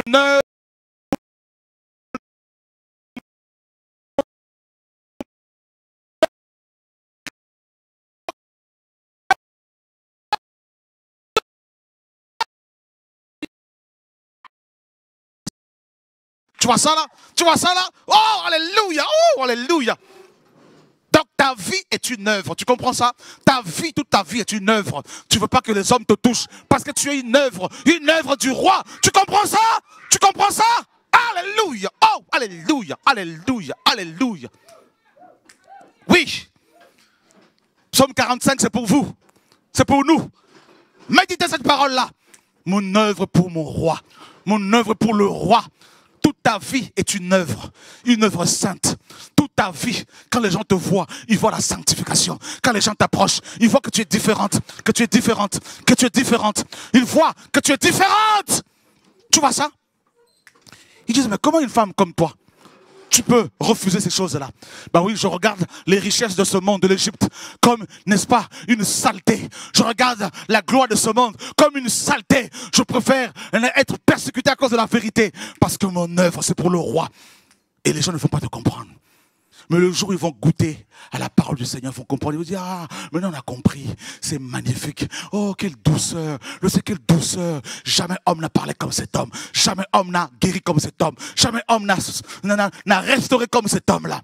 Mon œuvre. Tu vois ça là? Tu vois ça là? Oh, alléluia! Oh, alléluia! Donc ta vie est une œuvre. Tu comprends ça? Ta vie, toute ta vie est une œuvre. Tu ne veux pas que les hommes te touchent parce que tu es une œuvre. Une œuvre du roi. Tu comprends ça? Tu comprends ça? Alléluia! Oh, alléluia! Alléluia! Alléluia! Oui! Psaume quarante-cinq, c'est pour vous. C'est pour nous. Méditez cette parole-là. Mon œuvre pour mon roi. Mon œuvre pour le roi. Toute ta vie est une œuvre, une œuvre sainte. Toute ta vie, quand les gens te voient, ils voient la sanctification. Quand les gens t'approchent, ils voient que tu es différente, que tu es différente, que tu es différente. Ils voient que tu es différente. Tu vois ça? Ils disent, mais comment une femme comme toi, tu peux refuser ces choses-là? Ben oui, je regarde les richesses de ce monde, de l'Égypte, comme, n'est-ce pas, une saleté. Je regarde la gloire de ce monde comme une saleté. Je préfère être persécuté à cause de la vérité. Parce que mon œuvre, c'est pour le roi. Et les gens ne vont pas te comprendre. Mais le jour où ils vont goûter à la parole du Seigneur, ils vont comprendre. Ils vont dire, ah, maintenant on a compris, c'est magnifique. Oh, quelle douceur, je sais quelle douceur. Jamais homme n'a parlé comme cet homme. Jamais homme n'a guéri comme cet homme. Jamais homme n'a restauré comme cet homme-là.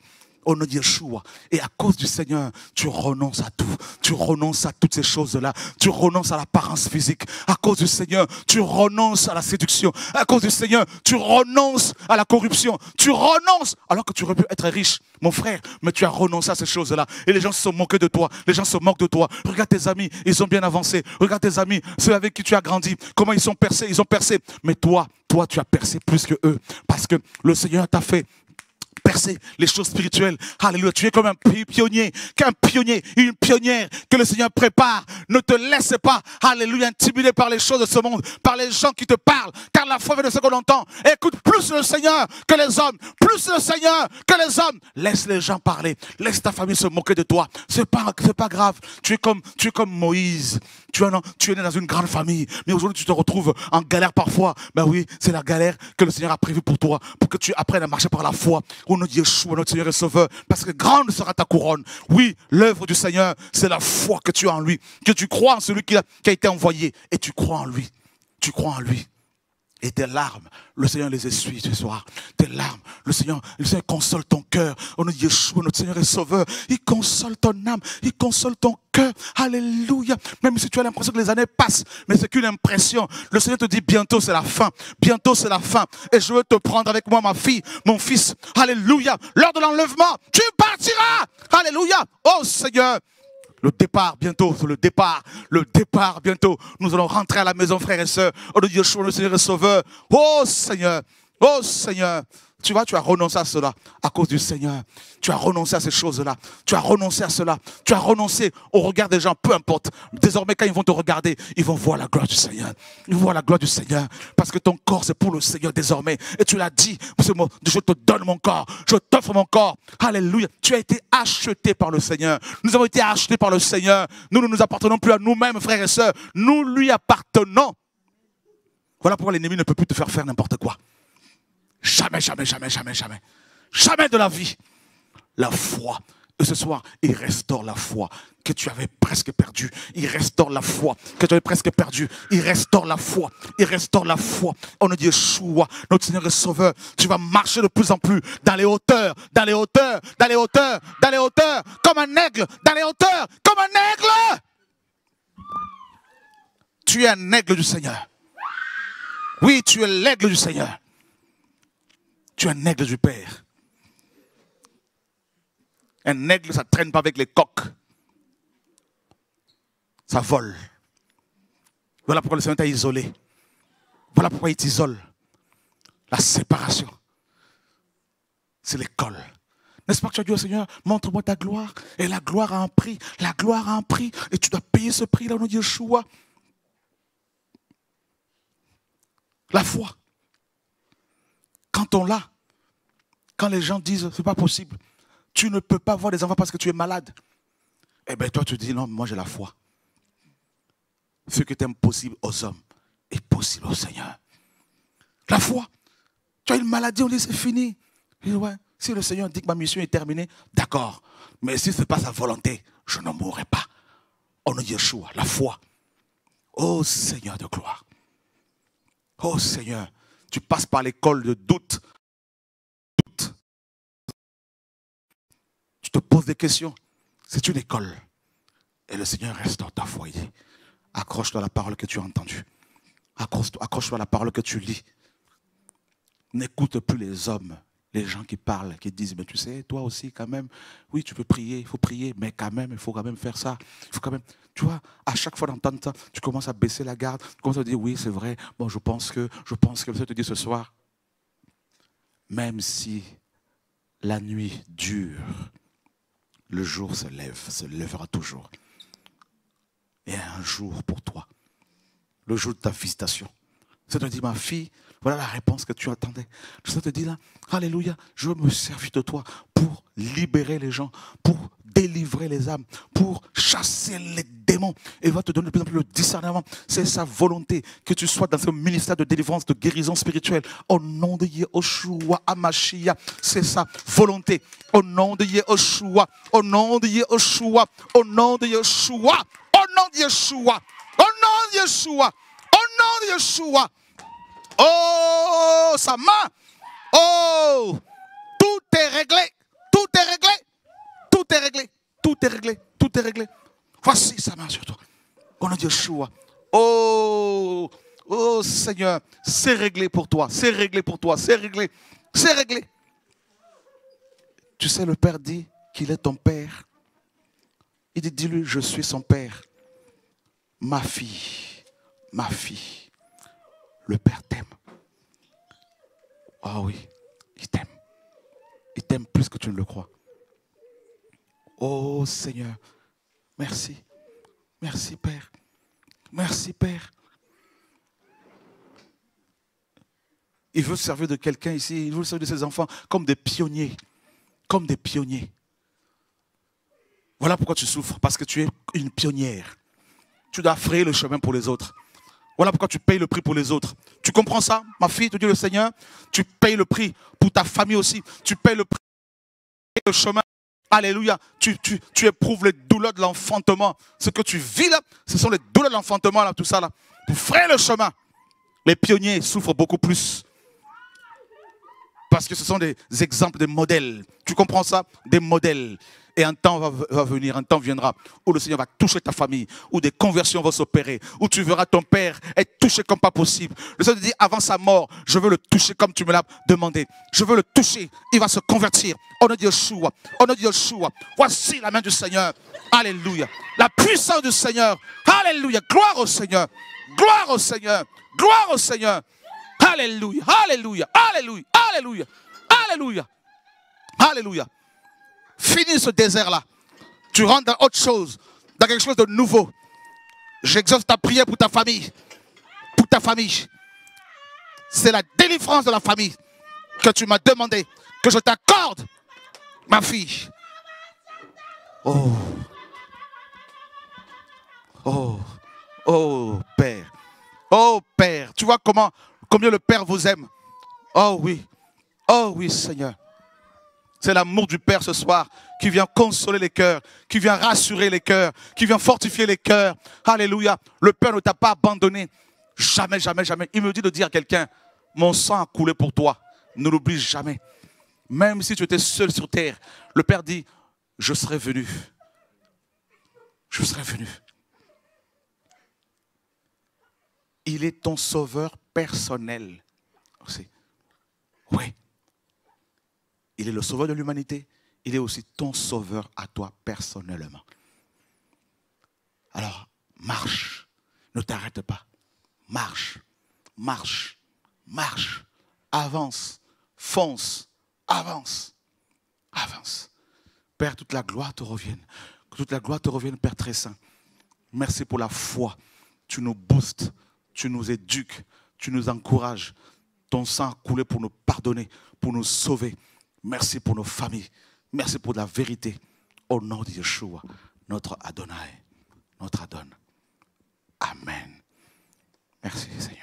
Au nom de Yeshua. Et à cause du Seigneur, tu renonces à tout. Tu renonces à toutes ces choses-là. Tu renonces à l'apparence physique. À cause du Seigneur, tu renonces à la séduction. À cause du Seigneur, tu renonces à la corruption. Tu renonces alors que tu aurais pu être riche, mon frère. Mais tu as renoncé à ces choses-là. Et les gens se sont moqués de toi. Les gens se moquent de toi. Regarde tes amis, ils ont bien avancé. Regarde tes amis, ceux avec qui tu as grandi. Comment ils sont percés, ils ont percé. Mais toi, toi, tu as percé plus que eux. Parce que le Seigneur t'a fait percer les choses spirituelles. Alléluia, tu es comme un pionnier, qu'un pionnier, une pionnière que le Seigneur prépare. Ne te laisse pas, alléluia, intimider par les choses de ce monde, par les gens qui te parlent, car la foi vient de ce qu'on entend. Écoute plus le Seigneur que les hommes, plus le Seigneur que les hommes. Laisse les gens parler, laisse ta famille se moquer de toi. C'est pas, c'est pas grave, tu es comme, tu es comme Moïse. Tu es, tu es né dans une grande famille, mais aujourd'hui tu te retrouves en galère parfois. Ben oui, c'est la galère que le Seigneur a prévue pour toi, pour que tu apprennes à marcher par la foi. Au nom de Yeshua, notre Seigneur et Sauveur, parce que grande sera ta couronne. Oui, l'œuvre du Seigneur, c'est la foi que tu as en lui, que tu crois en celui qui a, qui a été envoyé, et tu crois en lui, tu crois en lui. Et tes larmes, le Seigneur les essuie ce soir. Tes larmes, le Seigneur, le Seigneur console ton cœur. Au nom de Yeshua, notre Seigneur et Sauveur, il console ton âme, il console ton cœur. Alléluia. Même si tu as l'impression que les années passent, mais c'est qu'une impression. Le Seigneur te dit, bientôt c'est la fin. Bientôt c'est la fin. Et je veux te prendre avec moi, ma fille, mon fils. Alléluia. Lors de l'enlèvement, tu partiras. Alléluia. Oh Seigneur. Le départ bientôt, le départ, le départ bientôt. Nous allons rentrer à la maison, frères et sœurs. Au nom de Yeshua, le Seigneur et Sauveur. Oh Seigneur, oh Seigneur, Tu vois, tu as renoncé à cela à cause du Seigneur. Tu as renoncé à ces choses-là. Tu as renoncé à cela. Tu as renoncé au regard des gens, peu importe. Désormais, quand ils vont te regarder, ils vont voir la gloire du Seigneur. Ils vont voir la gloire du Seigneur. Parce que ton corps, c'est pour le Seigneur désormais. Et tu l'as dit, ce mot, je te donne mon corps. Je t'offre mon corps. Alléluia. Tu as été acheté par le Seigneur. Nous avons été achetés par le Seigneur. Nous ne nous appartenons plus à nous-mêmes, frères et sœurs. Nous lui appartenons. Voilà pourquoi l'ennemi ne peut plus te faire faire n'importe quoi. Jamais, jamais, jamais, jamais, jamais. Jamais de la vie. La foi. Et ce soir, il restaure la foi que tu avais presque perdue. Il restaure la foi que tu avais presque perdue. Il restaure la foi. Il restaure la foi. On nous dit, Yeshua, notre Seigneur et Sauveur, tu vas marcher de plus en plus dans les hauteurs, dans les hauteurs, dans les hauteurs, dans les hauteurs, comme un aigle, dans les hauteurs, comme un aigle. Tu es un aigle du Seigneur. Oui, tu es l'aigle du Seigneur. Tu es un aigle du Père. Un aigle, ça ne traîne pas avec les coqs. Ça vole. Voilà pourquoi le Seigneur t'a isolé. Voilà pourquoi il t'isole. La séparation, c'est l'école. N'est-ce pas que tu as dit au Seigneur, montre-moi ta gloire. Et la gloire a un prix. La gloire a un prix. Et tu dois payer ce prix-là, au nom de Yeshua. La foi. Quand on l'a, quand les gens disent, c'est pas possible, tu ne peux pas voir des enfants parce que tu es malade. Eh bien toi tu dis, non, moi j'ai la foi. Ce qui est impossible aux hommes est possible au Seigneur. La foi. Tu as une maladie, on dit c'est fini. Et ouais, si le Seigneur dit que ma mission est terminée, d'accord. Mais si ce n'est pas sa volonté, je ne mourrai pas. On nous dit Yeshua, la foi. Ô Seigneur de gloire. Ô Seigneur. Tu passes par l'école de doute. doute. Tu te poses des questions. C'est une école. Et le Seigneur restaure ta foi. Il dit, accroche-toi à la parole que tu as entendue. Accroche-toi, accroche-toi à la parole que tu lis. N'écoute plus les hommes, les gens qui parlent, qui disent, mais tu sais, toi aussi quand même, oui, tu peux prier, il faut prier, mais quand même, il faut quand même faire ça. Il faut quand même... Tu vois, à chaque fois d'entendre ça, tu commences à baisser la garde, tu commences à dire, oui, c'est vrai, bon, je pense que, je pense que, je te dis ce soir, même si la nuit dure, le jour se lève, se lèvera toujours. Et un jour pour toi, le jour de ta visitation. Je te dis, ma fille, voilà la réponse que tu attendais. Je te dis là, alléluia, je me servis de toi pour libérer les gens, pour délivrer les âmes, pour chasser les démons. Et il va te donner de plus en plus le discernement. C'est sa volonté que tu sois dans ce ministère de délivrance, de guérison spirituelle. Au nom de Yeshua HaMashiach, c'est sa volonté. Au nom de Yeshua, au nom de Yeshua, au nom de Yeshua, au nom de Yeshua, au nom de Yeshua, au nom de Yeshua. Oh, sa main. Oh, tout est réglé. Tout est réglé. Tout est réglé. Tout est réglé. Tout est réglé. Voici sa main sur toi. Au nom de Yeshua. Oh, oh Seigneur, c'est réglé pour toi. C'est réglé pour toi. C'est réglé. C'est réglé. Tu sais, le Père dit qu'il est ton Père. Il dit, dis-lui, je suis son Père. Ma fille. Ma fille. Le Père t'aime. Ah oui, il t'aime. Il t'aime plus que tu ne le crois. Oh Seigneur, merci. Merci Père. Merci Père. Il veut servir de quelqu'un ici, il veut servir de ses enfants comme des pionniers. Comme des pionniers. Voilà pourquoi tu souffres, parce que tu es une pionnière. Tu dois frayer le chemin pour les autres. Voilà pourquoi tu payes le prix pour les autres. Tu comprends ça, ma fille, te dit le Seigneur. Tu payes le prix pour ta famille aussi. Tu payes le prix et le chemin. Alléluia. Tu, tu, tu éprouves les douleurs de l'enfantement. Ce que tu vis là, ce sont les douleurs de l'enfantement, là, tout ça là. Tu frayer le chemin. Les pionniers souffrent beaucoup plus. Parce que ce sont des exemples, des modèles. Tu comprends ça? Des modèles. Et un temps va, va venir, un temps viendra où le Seigneur va toucher ta famille, où des conversions vont s'opérer, où tu verras ton père être touché comme pas possible. Le Seigneur te dit, avant sa mort, je veux le toucher comme tu me l'as demandé. Je veux le toucher, il va se convertir. Au nom de Yeshua, au nom de Yeshua, voici la main du Seigneur. Alléluia. La puissance du Seigneur. Alléluia. Gloire au Seigneur. Gloire au Seigneur. Gloire au Seigneur. Alléluia. Alléluia. Alléluia. Alléluia. Alléluia. Alléluia. Finis ce désert-là. Tu rentres dans autre chose, dans quelque chose de nouveau. J'exauce ta prière pour ta famille. Pour ta famille. C'est la délivrance de la famille que tu m'as demandé, que je t'accorde, ma fille. Oh. Oh. Oh, Père. Oh, Père. Tu vois comment, combien le Père vous aime. Oh oui. Oh oui, Seigneur. C'est l'amour du Père ce soir qui vient consoler les cœurs, qui vient rassurer les cœurs, qui vient fortifier les cœurs. Alléluia. Le Père ne t'a pas abandonné. Jamais, jamais, jamais. Il me dit de dire à quelqu'un, mon sang a coulé pour toi. Ne l'oublie jamais. Même si tu étais seul sur terre, le Père dit, je serai venu. Je serai venu. Il est ton sauveur personnel. Oui. Il est le sauveur de l'humanité. Il est aussi ton sauveur à toi personnellement. Alors, marche. Ne t'arrête pas. Marche. Marche. Marche. Avance. Fonce. Avance. Avance. Père, toute la gloire te revienne. Que toute la gloire te revienne, Père très saint. Merci pour la foi. Tu nous boostes. Tu nous éduques. Tu nous encourages. Ton sang a coulé pour nous pardonner, pour nous sauver. Merci pour nos familles. Merci pour la vérité. Au nom de Yeshua, notre Adonai, notre Adon. Amen. Merci Seigneur.